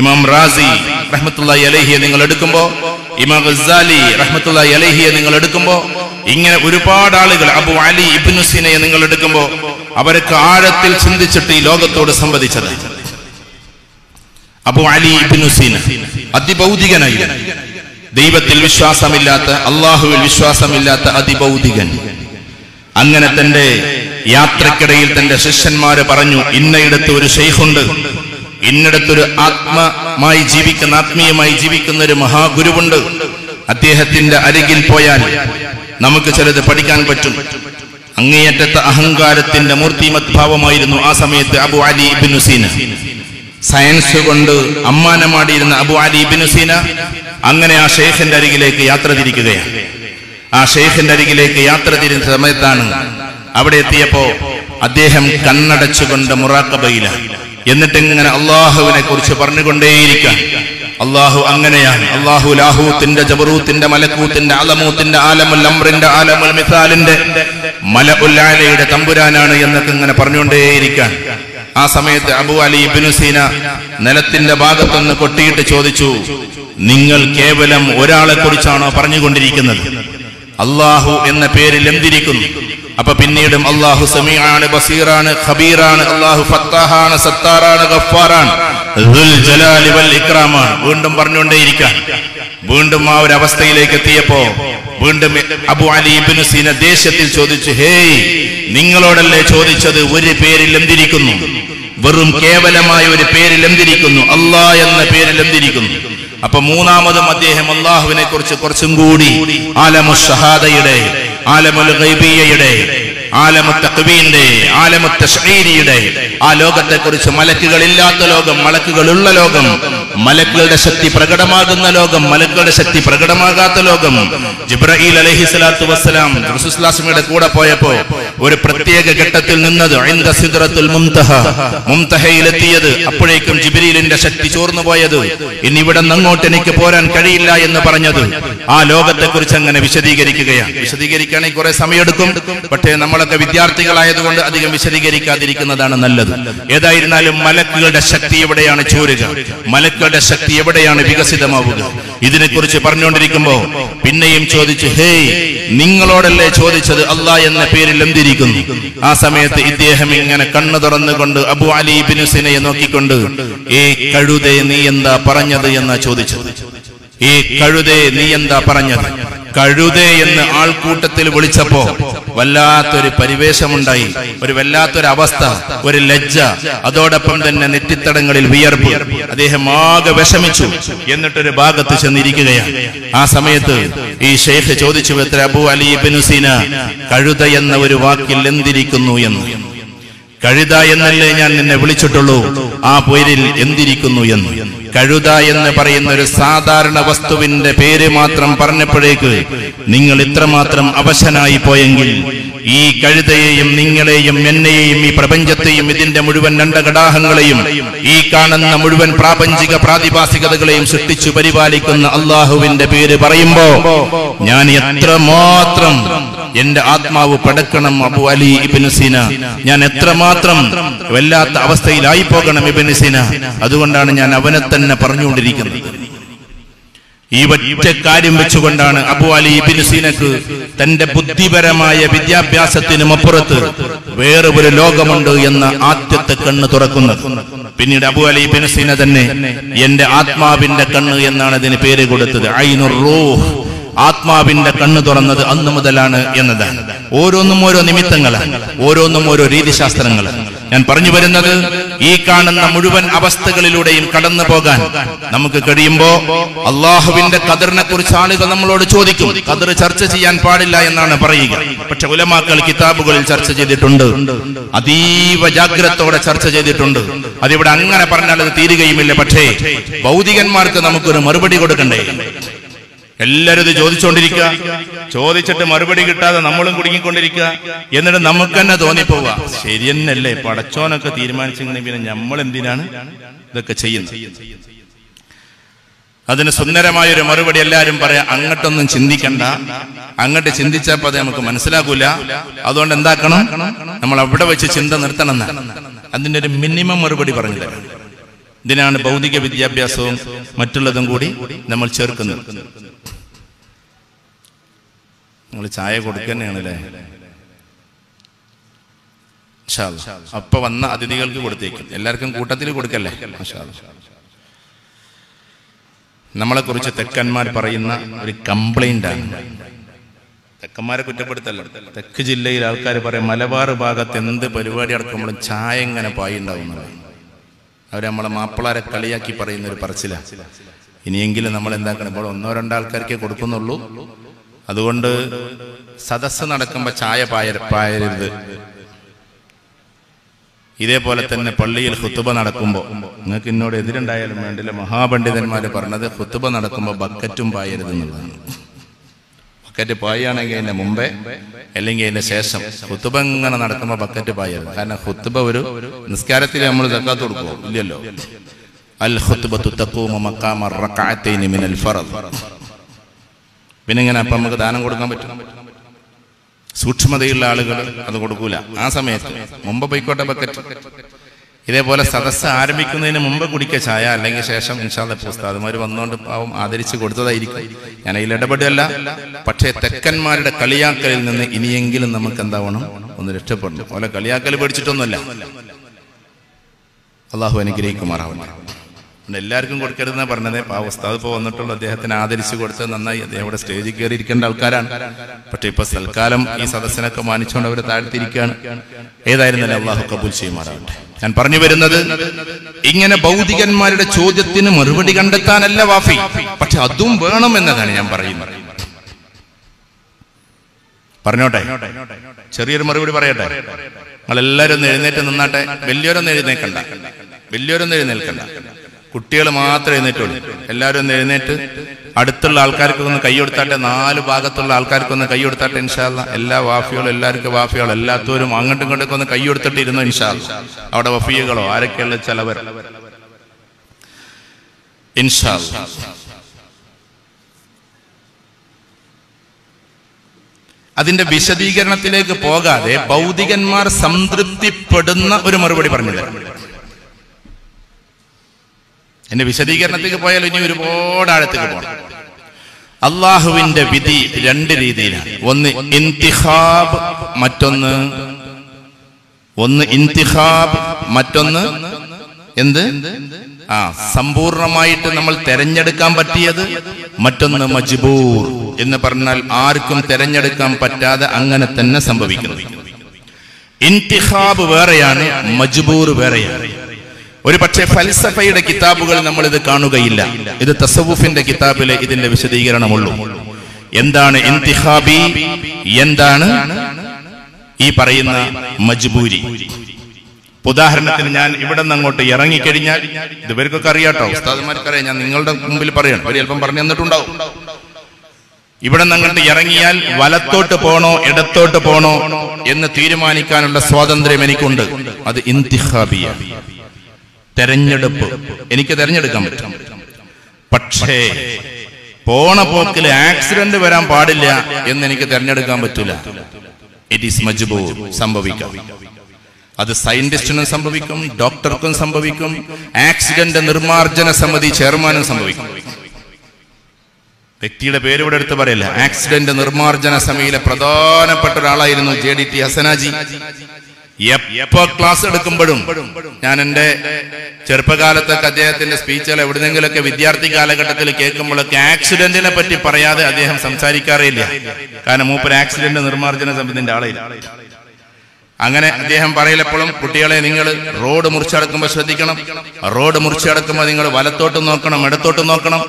ഇമാം റാസി റഹ്മത്തുള്ളാഹി അലൈഹിയെ നിങ്ങൾ എടുക്കുമ്പോൾ, ഇമാം ഖസാലി റഹ്മത്തുള്ളാഹി അലൈഹിയെ നിങ്ങൾ എടുക്കുമ്പോൾ, ഇങ്ങനെ ഒരുപാട് ആളുകൾ, അബു അലി ഇബ്നുസിനയെ നിങ്ങൾ എടുക്കുമ്പോൾ, അവരൊക്കെ ആഴത്തിൽ ചിന്തിച്ചിട്ട് ഈ ലോകത്തോട് സംവദിച്ചത്. അബു അലി ഇബ്നുസീന അതിഭൗതികനായിരുന്നു. ദൈവത്തിൽ വിശ്വാസമില്ലാത്ത, അള്ളാഹുവിൽ വിശ്വാസമില്ലാത്ത അതിഭൗതികൻ. അങ്ങനെ തന്റെ യാത്രക്കിടയിൽ തന്റെ ശിഷ്യന്മാര് പറഞ്ഞു, ഇന്നയിടത്ത് ഒരു ശൈഖുണ്ട്, ഇന്നിടത്തൊരു ആത്മമായി ജീവിക്കുന്ന, ആത്മീയമായി ജീവിക്കുന്ന ഒരു മഹാഗുരുവുണ്ട്. അദ്ദേഹത്തിന്റെ അരികിൽ പോയാൽ നമുക്ക് ചിലത് പഠിക്കാൻ പറ്റും. അങ്ങേയറ്റത്തെ അഹങ്കാരത്തിന്റെ മൂർത്തിമത്ഭാവമായിരുന്നു ആ സമയത്ത് അബു അലി ഇബ്നുസീന. സയൻസ് കൊണ്ട് അമ്മാനമാടിയിരുന്ന അബു അലി ഇബ്നുസീന അങ്ങനെ ആ ഷെയ്ഖിന്റെ അരികിലേക്ക് യാത്ര തിരിക്കുകയാണ്. ആ ഷെയ്ഖിന്റെ അരികിലേക്ക് യാത്ര തിരിഞ്ഞ സമയത്താണ് അവിടെ എത്തിയപ്പോ അദ്ദേഹം കണ്ണടച്ചുകൊണ്ട് മുറാക്കബയിലാണ്. എന്നിട്ടിങ്ങനെ അള്ളാഹുവിനെ കുറിച്ച് പറഞ്ഞുകൊണ്ടേയിരിക്കാൻ. അള്ളാഹു അങ്ങനെയാണ്. അള്ളാഹു ലാഹൂത്തിന്റെ, ജബറൂത്തിന്റെ, മലക്കൂത്തിന്റെ, അലമൂത്തിന്റെ, ആലമുൽ അംറിന്റെ, ആലമുൽ മിസാലിന്റെ, മലഉൽ അലയുടെ തമ്പുരാനാണ് എന്നൊക്കെ ഇങ്ങനെ പറഞ്ഞുകൊണ്ടേയിരിക്കാൻ. ആ സമയത്ത് അബു അലി ഇബ്നുസീന നിലത്തിന്റെ ഭാഗത്തുനിന്ന് കൊട്ടിയിട്ട് ചോദിച്ചു, നിങ്ങൾ കേവലം ഒരാളെ കുറിച്ചാണോ പറഞ്ഞുകൊണ്ടിരിക്കുന്നത്? അള്ളാഹു എന്ന പേരിൽ എന്തിരിക്കുന്നു? അപ്പൊ പിന്നീടും അള്ളാഹു സമീആണ്, ബസീറാണ്, ഖബീറാണ്, അള്ളാഹു ഫത്താഹാണ്, സത്താറാണ്, ഗഫ്ഫാറാണ്, ദുൽ ജലാലി വൽ ഇക്രാമാണ്. വീണ്ടും പറഞ്ഞുകൊണ്ടേയിരിക്കാൻ. വീണ്ടും ആ ഒരു അവസ്ഥയിലേക്ക് എത്തിയപ്പോ വീണ്ടും അബു അലി ഇബ്നുസീന ദേശത്തിൽ ചോദിച്ചു, ഹേയ്, നിങ്ങളോടല്ലേ ചോദിച്ചത് ഒരു പേരിൽ എന്തിരിക്കുന്നു? വെറും കേവലമായ ഒരു പേരിൽ എന്തിരിക്കുന്നു? അള്ളാ എന്ന പേരിൽ എന്തിരിക്കുന്നു? അപ്പൊ മൂന്നാമതും അദ്ദേഹം അള്ളാഹുവിനെ കുറിച്ച് കുറച്ചും കൂടി ആലമു ഷഹാദയുടെ, ആലമുൽ ഗൈബിയയുടെ, ആലമു തഖ്വീന്റെ, ആലമു തശ്ഈരിയുടെ, ആ ലോകത്തെ കുറിച്ച്, മലക്കുകൾ ഇല്ലാത്ത ലോകം, മലക്കുകളുള്ള ലോകം, മലക്കുകളുടെ ശക്തി പ്രകടമാകുന്ന ലോകം, മലക്കുകളുടെ ശക്തി പ്രകടമാകാത്ത ലോകം. ജിബ്രായിൽ അലൈഹി സ്വലാത്തു വസ്സലാം റസൂലുള്ളാഹിയുടെ കൂടെ പോയപ്പോ ഒരു പ്രത്യേക ഘട്ടത്തിൽ നിന്നത് ഇൻദ സിദ്റത്തുൽ മുംതഹ, മുംതഹയിലെത്തിയത്. അപ്പോഴേക്കും ജിബ്രീലിന്റെ ശക്തി ചോർന്നു പോയത്. ഇനി ഇവിടെ അങ്ങോട്ട് എനിക്ക് പോരാൻ കഴിയില്ല എന്ന് പറഞ്ഞത്. ആ ലോകത്തെ കുറിച്ച് അങ്ങനെ വിശദീകരിക്കുകയാണ്. വിശദീകരിക്കുകയാണെങ്കിൽ കുറെ സമയമെടുക്കും. പക്ഷേ നമ്മളൊക്കെ വിദ്യാർത്ഥികളായതുകൊണ്ട് അധികം വിശദീകരിക്കാതിരിക്കുന്നതാണ് നല്ലത്. ഏതായിരുന്നാലും മലക്കുകളുടെ ശക്തി എവിടെയാണ് ചോരുക, മലക്കുകളുടെ ശക്തി എവിടെയാണ് വികസിതമാവുക, ഇതിനെക്കുറിച്ച് പറഞ്ഞുകൊണ്ടിരിക്കുമ്പോ പിന്നെയും ചോദിച്ചു, ഹേയ്, നിങ്ങളോടല്ലേ ചോദിച്ചത് അള്ളാ എന്ന പേരിൽ എന്തിരിക്കുന്നു? ആ സമയത്ത് ഇദ്ദേഹം ഇങ്ങനെ കണ്ണു തുറന്നുകൊണ്ട് അബു അലി ഇബ്നുസീനയെ നോക്കിക്കൊണ്ട്, ഏ കഴുതേ, നീ എന്താ പറഞ്ഞത് എന്നാ ചോദിച്ചത്. ഏ കഴുതേ, നീ എന്താ പറഞ്ഞത്? കഴുതേ എന്ന് ആൾക്കൂട്ടത്തിൽ വിളിച്ചപ്പോ വല്ലാത്തൊരു പരിവേഷമുണ്ടായി, ഒരു വല്ലാത്തൊരു അവസ്ഥ, ഒരു ലജ്ജ, അതോടൊപ്പം തന്നെ നെറ്റിത്തടങ്ങളിൽ വിയർപ്പ്. അദ്ദേഹം ആകെ വിഷമിച്ചു. എന്നിട്ടൊരു ഭാഗത്ത് ചെന്നിരിക്കുകയാണ്. ആ സമയത്ത് ഈ ഷെയ്ഖ് ചോദിച്ചു, എത്ര അബു അലി ഇബ്നുസീന, കഴുത എന്ന ഒരു വാക്കിൽ എന്തിരിക്കുന്നു എന്ന്. കഴുത എന്നല്ലേ ഞാൻ നിന്നെ വിളിച്ചിട്ടുള്ളൂ, ആ പേരിൽ എന്തിരിക്കുന്നു എന്ന്. കഴുത എന്ന് പറയുന്ന ഒരു സാധാരണ വസ്തുവിന്റെ പേര് മാത്രം പറഞ്ഞപ്പോഴേക്ക് നിങ്ങൾ ഇത്രമാത്രം അവശനായി പോയെങ്കിൽ ഈ കഴുതയെയും നിങ്ങളെയും എന്നെയും ഈ പ്രപഞ്ചത്തെയും ഇതിന്റെ മുഴുവൻ അണ്ടകടാഹങ്ങളെയും ഈ കാണുന്ന മുഴുവൻ പ്രാപഞ്ചിക പ്രാതിഭാസികതകളെയും സൃഷ്ടിച്ചു പരിപാലിക്കുന്ന അള്ളാഹുവിന്റെ പേര് പറയുമ്പോ ഞാൻ എത്രമാത്രം എന്റെ ആത്മാവ് പടക്കണം അബു അലി ഇബ്നുസീന, ഞാൻ എത്രമാത്രം വല്ലാത്ത അവസ്ഥയിലായി പോകണം ഇബ്നുസീന. അതുകൊണ്ടാണ് ഞാൻ അവനെ തന്നെ പറഞ്ഞുകൊണ്ടിരിക്കുന്നത്. ഈ ഒറ്റ കാര്യം വെച്ചുകൊണ്ടാണ് അബു അലി ഇബ്നുസീനക്ക് തന്റെ ബുദ്ധിപരമായ വിദ്യാഭ്യാസത്തിനും അപ്പുറത്ത് വേറെ ഒരു ലോകമുണ്ട് എന്ന ആദ്യത്തെ കണ്ണ് തുറക്കുന്നത്. പിന്നീട് അബു അലി ഇബ്നുസീന തന്നെ എന്റെ ആത്മാവിന്റെ കണ്ണ് എന്നാണ് അതിന് പേര് കൊടുത്തത്. ഐനുർ റൂഹ്, ആത്മാവിന്റെ കണ്ണ് തുറന്നത് അന്ന് മുതലാണ് എന്നതാണ്. ഓരോന്നും ഓരോ നിമിത്തങ്ങളാണ്, ഓരോന്നും ഓരോ രീതിശാസ്ത്രങ്ങളാണ്. ഞാൻ പറഞ്ഞു വരുന്നത് ഈ കാണുന്ന മുഴുവൻ അവസ്ഥകളിലൂടെയും കടന്നു പോകാൻ നമുക്ക് കഴിയുമ്പോ അള്ളാഹുവിന്റെ ഖദറിനെ കുറിച്ച് ആളുകൾ നമ്മളോട് ചോദിക്കും. ഖദർ ചർച്ച ചെയ്യാൻ പാടില്ല എന്നാണ് പറയുക. പക്ഷെ ഉലമാക്കൾ കിതാബുകളിൽ ചർച്ച ചെയ്തിട്ടുണ്ട്, അതീവ ജാഗ്രതയോടെ ചർച്ച ചെയ്തിട്ടുണ്ട്. അതിവിടെ അങ്ങനെ പറഞ്ഞാൽ അത് തീരുകയുമില്ല. പക്ഷേ ഭൗതികന്മാർക്ക് നമുക്കൊരു മറുപടി കൊടുക്കണ്ടേ? എല്ലാവരും ഇത് ചോദിച്ചുകൊണ്ടിരിക്കുക, ചോദിച്ചിട്ട് മറുപടി കിട്ടാതെ നമ്മളും കുടുങ്ങിക്കൊണ്ടിരിക്കുക. എന്നിട്ട് നമുക്ക് തന്നെ തോന്നിപ്പോവുക, ശരി എന്നല്ലേ പടച്ചോനൊക്കെ തീരുമാനിച്ചെങ്കിലും പിന്നെ നമ്മൾ എന്തിനാണ് ഇതൊക്കെ ചെയ്യുന്നത്? അതിന് സുന്ദരമായൊരു മറുപടി എല്ലാവരും പറയാം, അങ്ങോട്ടൊന്നും ചിന്തിക്കണ്ട, അങ്ങോട്ട് ചിന്തിച്ചപ്പോ അത് നമുക്ക് മനസ്സിലാക്കൂല. അതുകൊണ്ട് എന്താക്കണം, നമ്മൾ അവിടെ വെച്ച് ചിന്ത നിർത്തണം എന്നാണ് അതിൻ്റെ ഒരു മിനിമം മറുപടി പറഞ്ഞത്. ഇതിനാണ് ഭൗതിക വിദ്യാഭ്യാസവും മറ്റുള്ളതും കൂടി നമ്മൾ ചേർക്കുന്നത്. നിങ്ങൾ ചായ കൊടുക്കുന്നതാണല്ലേ? അപ്പൊ വന്ന അതിഥികൾക്ക് കൊടുത്തേക്കും. എല്ലാവർക്കും കൂട്ടത്തിൽ കൊടുക്കല്ലേ? നമ്മളെ കുറിച്ച് തെക്കന്മാർ പറയുന്ന ഒരു കംപ്ലൈന്റ് ആണ്. തെക്കന്മാരെ കുറ്റപ്പെടുത്തല്ല, തെക്ക് ജില്ലയിൽ ആൾക്കാർ പറയും മലബാർ ഭാഗത്ത് എന്ത് പരിപാടി നടക്കുമ്പോഴും ചായ എങ്ങനെ പായുണ്ടാവുന്നതാണ്. അവർ നമ്മളെ മാപ്പിളാരെ കളിയാക്കി പറയുന്ന ഒരു പറച്ചിലാണ്. ഇനിയെങ്കിലും നമ്മൾ എന്താക്കണം, ഇപ്പോൾ ഒന്നോ രണ്ടോ ആൾക്കാർക്കേ കൊടുക്കുന്നുള്ളൂ, അതുകൊണ്ട് സദസ്സ് നടക്കുമ്പോൾ ചായ പായ പായരുത്. ഇതേപോലെ തന്നെ പള്ളിയിൽ ഖുതുബ നടക്കുമ്പോൾ, നിങ്ങൾക്ക് എന്നോട് എതിരുണ്ടായാലും വേണ്ടില്ല, മഹാപണ്ഡിതന്മാർ പറഞ്ഞത് ഖുതുബ നടക്കുമ്പോൾ ബക്കറ്റും പായരുത് എന്നുള്ളതാണ്. ബക്കറ്റ് പായുകയാണെങ്കിൽ അതിൻ്റെ മുമ്പേ അല്ലെങ്കിൽ അതിൻ്റെ ശേഷം. ഖുതുബ ഇങ്ങനെ നടക്കുമ്പോൾ ബക്കറ്റ് പായരുത്. കാരണം ഖുതുബ ഒരു നിസ്കാരത്തിൽ നമ്മൾ സക്കാത്ത് കൊടുക്കുമോ? ഇല്ലല്ലോ. Al-khutbatu taqumu maqama ar-rak'atayn min al-fardh. പിന്നെ എങ്ങനെ അപ്പം നമുക്ക് ദാനം കൊടുക്കാൻ പറ്റും? സൂക്ഷ്മതയുള്ള ആളുകൾ അത് കൊടുക്കൂല. ആ സമയത്ത് മുമ്പ് പോയിക്കോട്ടെ ബക്കറ്റ്. ഇതേപോലെ സദസ്സ് ആരംഭിക്കുന്നതിന് മുമ്പ് കുടിക്കുക ചായ, അല്ലെങ്കിൽ ശേഷം ഇൻഷാ അല്ലാഹ് ഉസ്താദുമാർ വന്നുകൊണ്ട് പാവം ആദരിച്ച് കൊടുത്തതായിരിക്കും. ഞാൻ അതിൽ ഇടപെടല്ല. പക്ഷേ തെക്കന്മാരുടെ കളിയാക്കലിൽ നിന്ന് ഇനിയെങ്കിലും നമുക്ക് എന്താവണം, ഒന്ന് രക്ഷപ്പെടണം. ഓല കളിയാക്കൽ പേടിച്ചിട്ടൊന്നുമല്ല. അള്ളാഹു അനുഗ്രഹിക്കുമാറാവണം. എല്ലാവർക്കും കൊടുക്കരുതെന്നാണ് പറഞ്ഞത്. പാവം ഉസ്താദ് ഇപ്പോൾ വന്നിട്ടുള്ള അദ്ദേഹത്തിന് ആദരിച്ചു കൊടുത്തത് നന്നായി. അദ്ദേഹം ഇവിടെ സ്റ്റേജിൽ കയറി ഇരിക്കേണ്ട ആൾക്കാരാണ്. പക്ഷേ ഇപ്പോൾ തൽക്കാലം ഈ സദസ്സിനൊക്കെ മാനിച്ചുകൊണ്ട് അവർ താഴ്ത്തിയിരിക്കുകയാണ്. ഏതായിരുന്നല്ലേ, അള്ളാഹു കബൂൽ ചെയ്യുമാറാവട്ടെ. ഞാൻ പറഞ്ഞു വരുന്നത്, ഇങ്ങനെ ഭൗതികന്മാരുടെ ചോദ്യത്തിന് മറുപടി കണ്ടെത്താനല്ല വാഫി, പക്ഷെ അതും വേണം എന്നതാണ് ഞാൻ പറയുന്നത്. പറഞ്ഞോട്ടെ, ചെറിയൊരു മറുപടി പറയട്ടെ. നിങ്ങളെല്ലാവരും ഒന്ന് എഴുന്നേറ്റ് നിന്നാട്ടെ. വലിയവരൊന്നും എഴുന്നേൽക്കണ്ട, വലിയവരൊന്നും എഴുന്നേൽക്കണ്ട. കുട്ടികൾ മാത്രമേ എഴുന്നേറ്റുള്ളൂ. എല്ലാവരും ഒന്ന് എഴുന്നേറ്റ് അടുത്തുള്ള ആൾക്കാർക്കൊന്ന് കൈ കൊടുത്താട്ടെ. നാല് ഭാഗത്തുള്ള ആൾക്കാർക്കൊന്ന് കൈ കൊടുത്താട്ടെ. ഇൻഷാ അല്ലാഹ് എല്ലാ വാഫികളും, എല്ലാവർക്കും വാഫികളും, എല്ലാത്തോരും അങ്ങോട്ടും ഇങ്ങോട്ടൊക്കെ ഒന്ന് കൈ കൊടുത്തിട്ട് ഇരുന്നു. ഇൻഷാ അല്ലാഹ് അവിടെ വഫിയകളോ ആരൊക്കെയുള്ള ചിലവർ ഇൻഷാ അല്ലാഹ്. അതിന്റെ വിശദീകരണത്തിലേക്ക് പോകാതെ ഭൗതികന്മാർ സംതൃപ്തിപ്പെടുന്ന ഒരു മറുപടി പറഞ്ഞില്ല. എന്റെ വിശദീകരണത്തിലേക്ക് പോയാൽ ഇനി ഒരുപാട് ആഴത്തേക്ക് പോകണം. അള്ളാഹുവിന്റെ വിധി രണ്ട് രീതിയിലാണ്. ഒന്ന് ഇന്തിഖാബ്, മറ്റൊന്ന് ഒന്ന് ഇന്തിഖാബ് മറ്റൊന്ന് എന്ത് ആ സമ്പൂർണമായിട്ട് നമ്മൾ തെരഞ്ഞെടുക്കാൻ പറ്റിയത്, മറ്റൊന്ന് മജ്ബൂർ എന്ന് പറഞ്ഞാൽ ആർക്കും തെരഞ്ഞെടുക്കാൻ പറ്റാതെ അങ്ങനെ തന്നെ സംഭവിക്കുന്നത്. ഇന്തിഖാബ് വേറെയാണ്, മജ്ബൂർ വേറെയാണ്. ഒരു പക്ഷേ ഫൽസഫയുടെ കിതാബുകൾ നമ്മൾ ഇത് കാണുകയില്ല. ഇത് തസവുഫിന്റെ കിതാബിലെ ഇതിന്റെ വിശദീകരണമുള്ളൂ. എന്താണ് ഇന്തിഖാബി, എന്താണ് ഈ പറയുന്ന മജ്ബൂരി. ഉദാഹരണത്തിന് ഞാൻ ഇവിടെ നിന്ന് അങ്ങോട്ട് ഇറങ്ങിക്കഴിഞ്ഞാൽ, ഇതുവർക്കൊക്കെ അറിയാട്ടോ, ഉസ്താദുമാർക്കറിയാം, ഞാൻ നിങ്ങളുടെ മുമ്പിൽ പറയണം, അവർ അല്പം പറഞ്ഞു തന്നിട്ടുണ്ടാവും. ഇവിടെ നിന്ന് അങ്ങോട്ട് ഇറങ്ങിയാൽ വലത്തോട്ട് പോണോ ഇടത്തോട്ട് പോണോ എന്ന് തീരുമാനിക്കാനുള്ള സ്വാതന്ത്ര്യം എനിക്കുണ്ട്. അത് ഇന്തിഖാബിയാണ്, തെരഞ്ഞെടുപ്പ്. എനിക്ക് തെരഞ്ഞെടുക്കാൻ പറ്റും. പക്ഷേ പോണ പോക്കിൽ ആക്സിഡന്റ് വരാൻ പാടില്ല എന്ന് എനിക്ക് തെരഞ്ഞെടുക്കാൻ പറ്റൂല. ഇറ്റ് ഈസ് മജ്ബൂർ, സംഭവിക്കാം. അത് സയന്റിസ്റ്റിനും സംഭവിക്കും, ഡോക്ടർക്കും സംഭവിക്കും, ആക്സിഡന്റ് നിർമാർജന സമിതി ചെയർമാനും സംഭവിക്കും. വ്യക്തിയുടെ പേര് ഇവിടെ എടുത്ത് പറയല്ല. ആക്സിഡന്റ് നിർമാർജന സമിതിയിലെ പ്രധാനപ്പെട്ട ഒരാളായിരുന്നു ജെ ഡി ടി ഹസനാജി. എപ്പോ ക്ലാസ് എടുക്കുമ്പോഴും ഞാൻ എൻ്റെ ചെറുപ്പകാലത്തൊക്കെ അദ്ദേഹത്തിന്റെ സ്പീച്ചുകൾ എവിടുന്നെങ്കിലൊക്കെ വിദ്യാർത്ഥി കാലഘട്ടത്തിൽ കേൾക്കുമ്പോഴൊക്കെ ആക്സിഡന്റിനെ പറ്റി പറയാതെ അദ്ദേഹം സംസാരിക്കാറില്ല. കാരണം മൂപ്പര് ആക്സിഡന്റ് നിർമാർജന സമിതിന്റെ ആളില്ല. അങ്ങനെ അദ്ദേഹം പറയലെപ്പോഴും, കുട്ടികളെ നിങ്ങൾ റോഡ് മുറിച്ചടക്കുമ്പോൾ ശ്രദ്ധിക്കണം, റോഡ് മുറിച്ചടക്കുമ്പോൾ നിങ്ങൾ വലത്തോട്ട് നോക്കണം ഇടത്തോട്ട് നോക്കണം,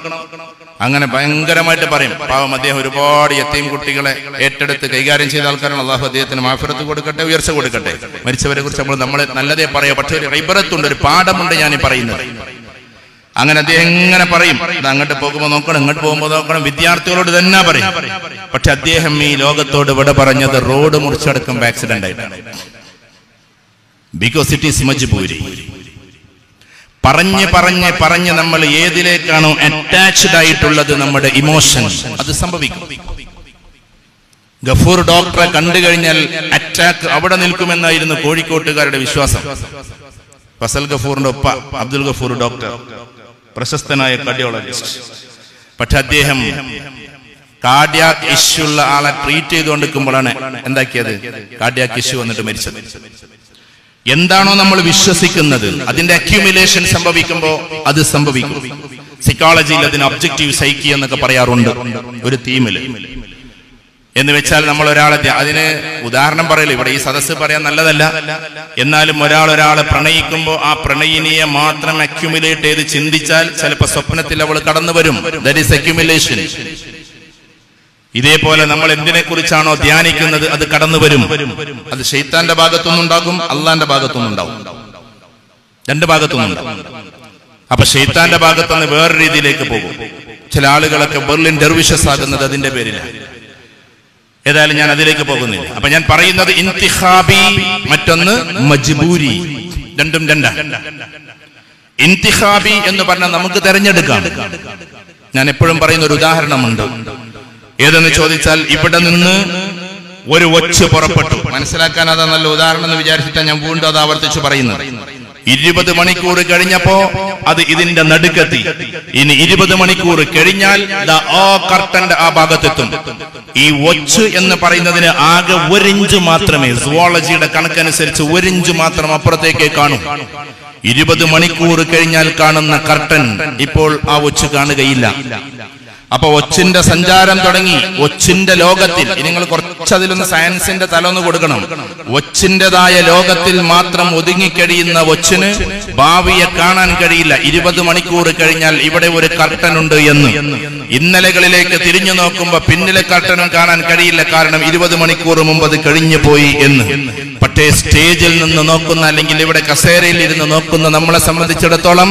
അങ്ങനെ ഭയങ്കരമായിട്ട് പറയും. പാവം അദ്ദേഹം ഒരുപാട് യത്തീം കുട്ടികളെ ഏറ്റെടുത്ത് കൈകാര്യം ചെയ്ത ആൾക്കാരാണ്. അള്ളാഹു അദ്ദേഹത്തിന് മാഫിറത്ത് കൊടുക്കട്ടെ, ഉയർച്ച കൊടുക്കട്ടെ. മരിച്ചവരെ കുറിച്ച് നമ്മൾ നമ്മൾ നല്ലതേ പറയാം, പക്ഷേ ഒരു ഇബറത്തുണ്ട്, ഒരു പാഠമുണ്ട് ഞാൻ ഈ പറയുന്നത്. അങ്ങനെ അദ്ദേഹം ഇങ്ങനെ പറയും, അങ്ങോട്ട് പോകുമ്പോൾ നോക്കണം, ഇങ്ങോട്ട് പോകുമ്പോൾ നോക്കണം, വിദ്യാർത്ഥികളോട് തന്നെ പറയും. പക്ഷെ അദ്ദേഹം ഈ ലോകത്തോട് ഇവിടെ പറഞ്ഞത് റോഡ് മുറിച്ചടക്കുമ്പോൾ ആക്സിഡന്റ് ആയിട്ടാണ്. ബിക്കോസ് ഇറ്റ് ഈസ് മജ്ബൂരി. പറഞ്ഞ് പറഞ്ഞ് പറഞ്ഞ് നമ്മൾ ഏതിലേക്കാണോ അറ്റാച്ച്ഡ് ആയിട്ടുള്ളത്, നമ്മുടെ ഇമോഷൻ, അത് സംഭവിക്കും. ഗഫൂർ ഡോക്ടറെ കണ്ടു കഴിഞ്ഞാൽ അറ്റാക്ക് അവിടെ നിൽക്കുമെന്നായിരുന്നു കോഴിക്കോട്ടുകാരുടെ വിശ്വാസം. ഫസൽ ഗഫൂറിന്റെ ഒപ്പ അബ്ദുൽ ഗഫൂർ ഡോക്ടർ, പ്രശസ്തനായ കാർഡിയോളജിസ്റ്റ്. പക്ഷെ അദ്ദേഹം കാർഡിയാക് ഇഷ്യൂ ഉള്ള ആളെ ട്രീറ്റ് ചെയ്തുകൊണ്ടിരിക്കുമ്പോഴാണ് എന്താക്കിയത്, കാർഡിയാക് ഇഷ്യൂ വന്നിട്ട് മരിച്ചത്. എന്താണോ നമ്മൾ വിശ്വസിക്കുന്നത് അതിന്റെ അക്യുമുലേഷൻ സംഭവിക്കുമ്പോൾ അത് സംഭവിക്കും. സൈക്കോളജിയിൽ അതിന് ഒബ്ജക്റ്റീവ് സൈക്കി എന്നൊക്കെ പറയാറുണ്ട്, ഒരു തീമില്. എന്ന് വെച്ചാൽ നമ്മൾ ഒരാളെ അതിന് ഉദാഹരണം പറയല് ഇവിടെ ഈ സദസ്സ് പറയാൻ നല്ലതല്ല. എന്നാലും ഒരാൾ ഒരാളെ പ്രണയിക്കുമ്പോൾ ആ പ്രണയിനിയെ മാത്രം അക്യുമുലേറ്റ് ചെയ്ത് ചിന്തിച്ചാൽ ചിലപ്പോൾ സ്വപ്നത്തിൽ അവൾ കടന്നു വരും. That is accumulation. ഇതേപോലെ നമ്മൾ എന്തിനെ കുറിച്ചാണോ ധ്യാനിക്കുന്നത് അത് കടന്നു വരും. അത് ശൈത്താന്റെ ഭാഗത്തുനിന്നുണ്ടാകും, അള്ളാന്റെ ഭാഗത്തുനിന്നുണ്ടാവും, രണ്ട് ഭാഗത്തുനിന്നുണ്ടാവും. അപ്പൊ ശൈത്താന്റെ ഭാഗത്തുനിന്ന് വേറെ രീതിയിലേക്ക് പോകും. ചില ആളുകളൊക്കെ ബെർലിൻ ഡെർവിഷസ് ആകുന്നത് അതിന്റെ പേരിലാണ്. ഏതായാലും ഞാൻ അതിലേക്ക് പോകുന്നില്ല. അപ്പൊ ഞാൻ പറയുന്നത് ഇന്തിഖാബി, മറ്റൊന്ന് മജ്ബൂരി. രണ്ടും രണ്ടാണ്. ഇന്തിഖാബി എന്ന് പറഞ്ഞാൽ നമുക്ക് തിരഞ്ഞെടുക്കാം. ഞാൻ എപ്പോഴും പറയുന്ന ഒരു ഉദാഹരണമുണ്ട്. ഏതെന്ന് ചോദിച്ചാൽ ഇവിടെ നിന്ന് ഒരു ഒച്ച് പുറപ്പെട്ടു. മനസ്സിലാക്കാൻ അതാ നല്ല ഉദാഹരണം എന്ന് വിചാരിച്ചിട്ടാണ് ഞാൻ വീണ്ടും അത് ആവർത്തിച്ച് പറയുന്നത്. ഇരുപത് മണിക്കൂർ കഴിഞ്ഞപ്പോ അത് ഇതിന്റെ നടുക്കെത്തി. ഇനി ഇരുപത് മണിക്കൂർ കഴിഞ്ഞാൽ ആ കർട്ടന്റെ ആ ഭാഗത്തെത്തും. ഈ ഒച്ച് എന്ന് പറയുന്നതിന് ആകെ ഒരിഞ്ച് മാത്രമേ, സുവോളജിയുടെ കണക്കനുസരിച്ച് ഒരിഞ്ച് മാത്രം അപ്പുറത്തേക്ക് കാണും. ഇരുപത് മണിക്കൂർ കഴിഞ്ഞാൽ കാണുന്ന കർട്ടൻ ഇപ്പോൾ ആ ഒച്ച് കാണുകയില്ല. അപ്പൊ ഒച്ചിന്റെ സഞ്ചാരം തുടങ്ങി. ഒച്ചിന്റെ ലോകത്തിൽ നിങ്ങൾ കുറച്ചതിലൊന്ന് സയൻസിന്റെ തലൊന്ന് കൊടുക്കണം. ഒച്ചിന്റേതായ ലോകത്തിൽ മാത്രം ഒതുങ്ങിക്കഴിയുന്ന ഒച്ചിന് ഭാവിയെ കാണാൻ കഴിയില്ല. ഇരുപത് മണിക്കൂർ കഴിഞ്ഞാൽ ഇവിടെ ഒരു കർട്ടൻ ഉണ്ട് എന്ന്. ഇന്നലകളിലേക്ക് തിരിഞ്ഞു നോക്കുമ്പോ പിന്നിലെ കർട്ടനും കാണാൻ കഴിയില്ല, കാരണം ഇരുപത് മണിക്കൂർ മുമ്പ് അത് കഴിഞ്ഞു പോയി എന്ന്. പക്ഷേ സ്റ്റേജിൽ നിന്ന് നോക്കുന്ന, അല്ലെങ്കിൽ ഇവിടെ കസേരയിൽ ഇരുന്ന് നോക്കുന്ന നമ്മളെ സംബന്ധിച്ചിടത്തോളം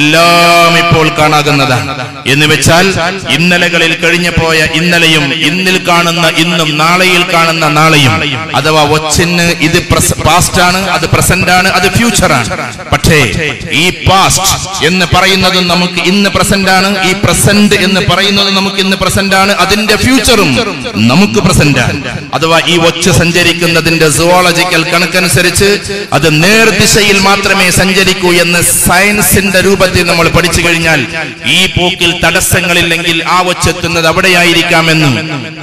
എല്ലാം ഇപ്പോൾ കാണാകുന്നതാണ്. എന്ന് വെച്ചാൽ ഇന്നലകളിൽ കഴിഞ്ഞു പോയ ഇന്നലെയും ഇന്നിൽ കാണുന്ന ഇന്നും നാളെയിൽ കാണുന്ന നാളെയും, അഥവാ ഒച്ചിന് ഇത് പാസ്റ്റ് ആണ്, അത് പ്രസന്റ് ആണ്, അത് ഫ്യൂച്ചർ ആണ്. പക്ഷേ ഈ പാസ്റ്റ് എന്ന് പറയുന്നത് നമുക്ക് ഇന്ന് പ്രസന്റ് ആണ്, ഈ പ്രസന്റ് എന്ന് പറയുന്നത് നമുക്ക് ഇന്ന് പ്രസന്റ് ആണ്, അതിന്റെ ഫ്യൂച്ചറും നമുക്ക് പ്രസന്റ് ആണ്. അഥവാ ഈ ഒച്ച് സഞ്ചരിക്കുന്നതിന്റെ സുവോളജിക്കൽ കണക്കനുസരിച്ച് അത് നേർദിശയിൽ മാത്രമേ സഞ്ചരിക്കൂ എന്ന് സയൻസിന്റെ രൂപത്തിൽ നമ്മൾ പഠിച്ചു കഴിഞ്ഞാൽ ഈ പോക്കിൽ തടസ്സങ്ങളിൽ ിൽ ആ ഒച്ചെത്തുന്നത് അവിടെയായിരിക്കാമെന്നും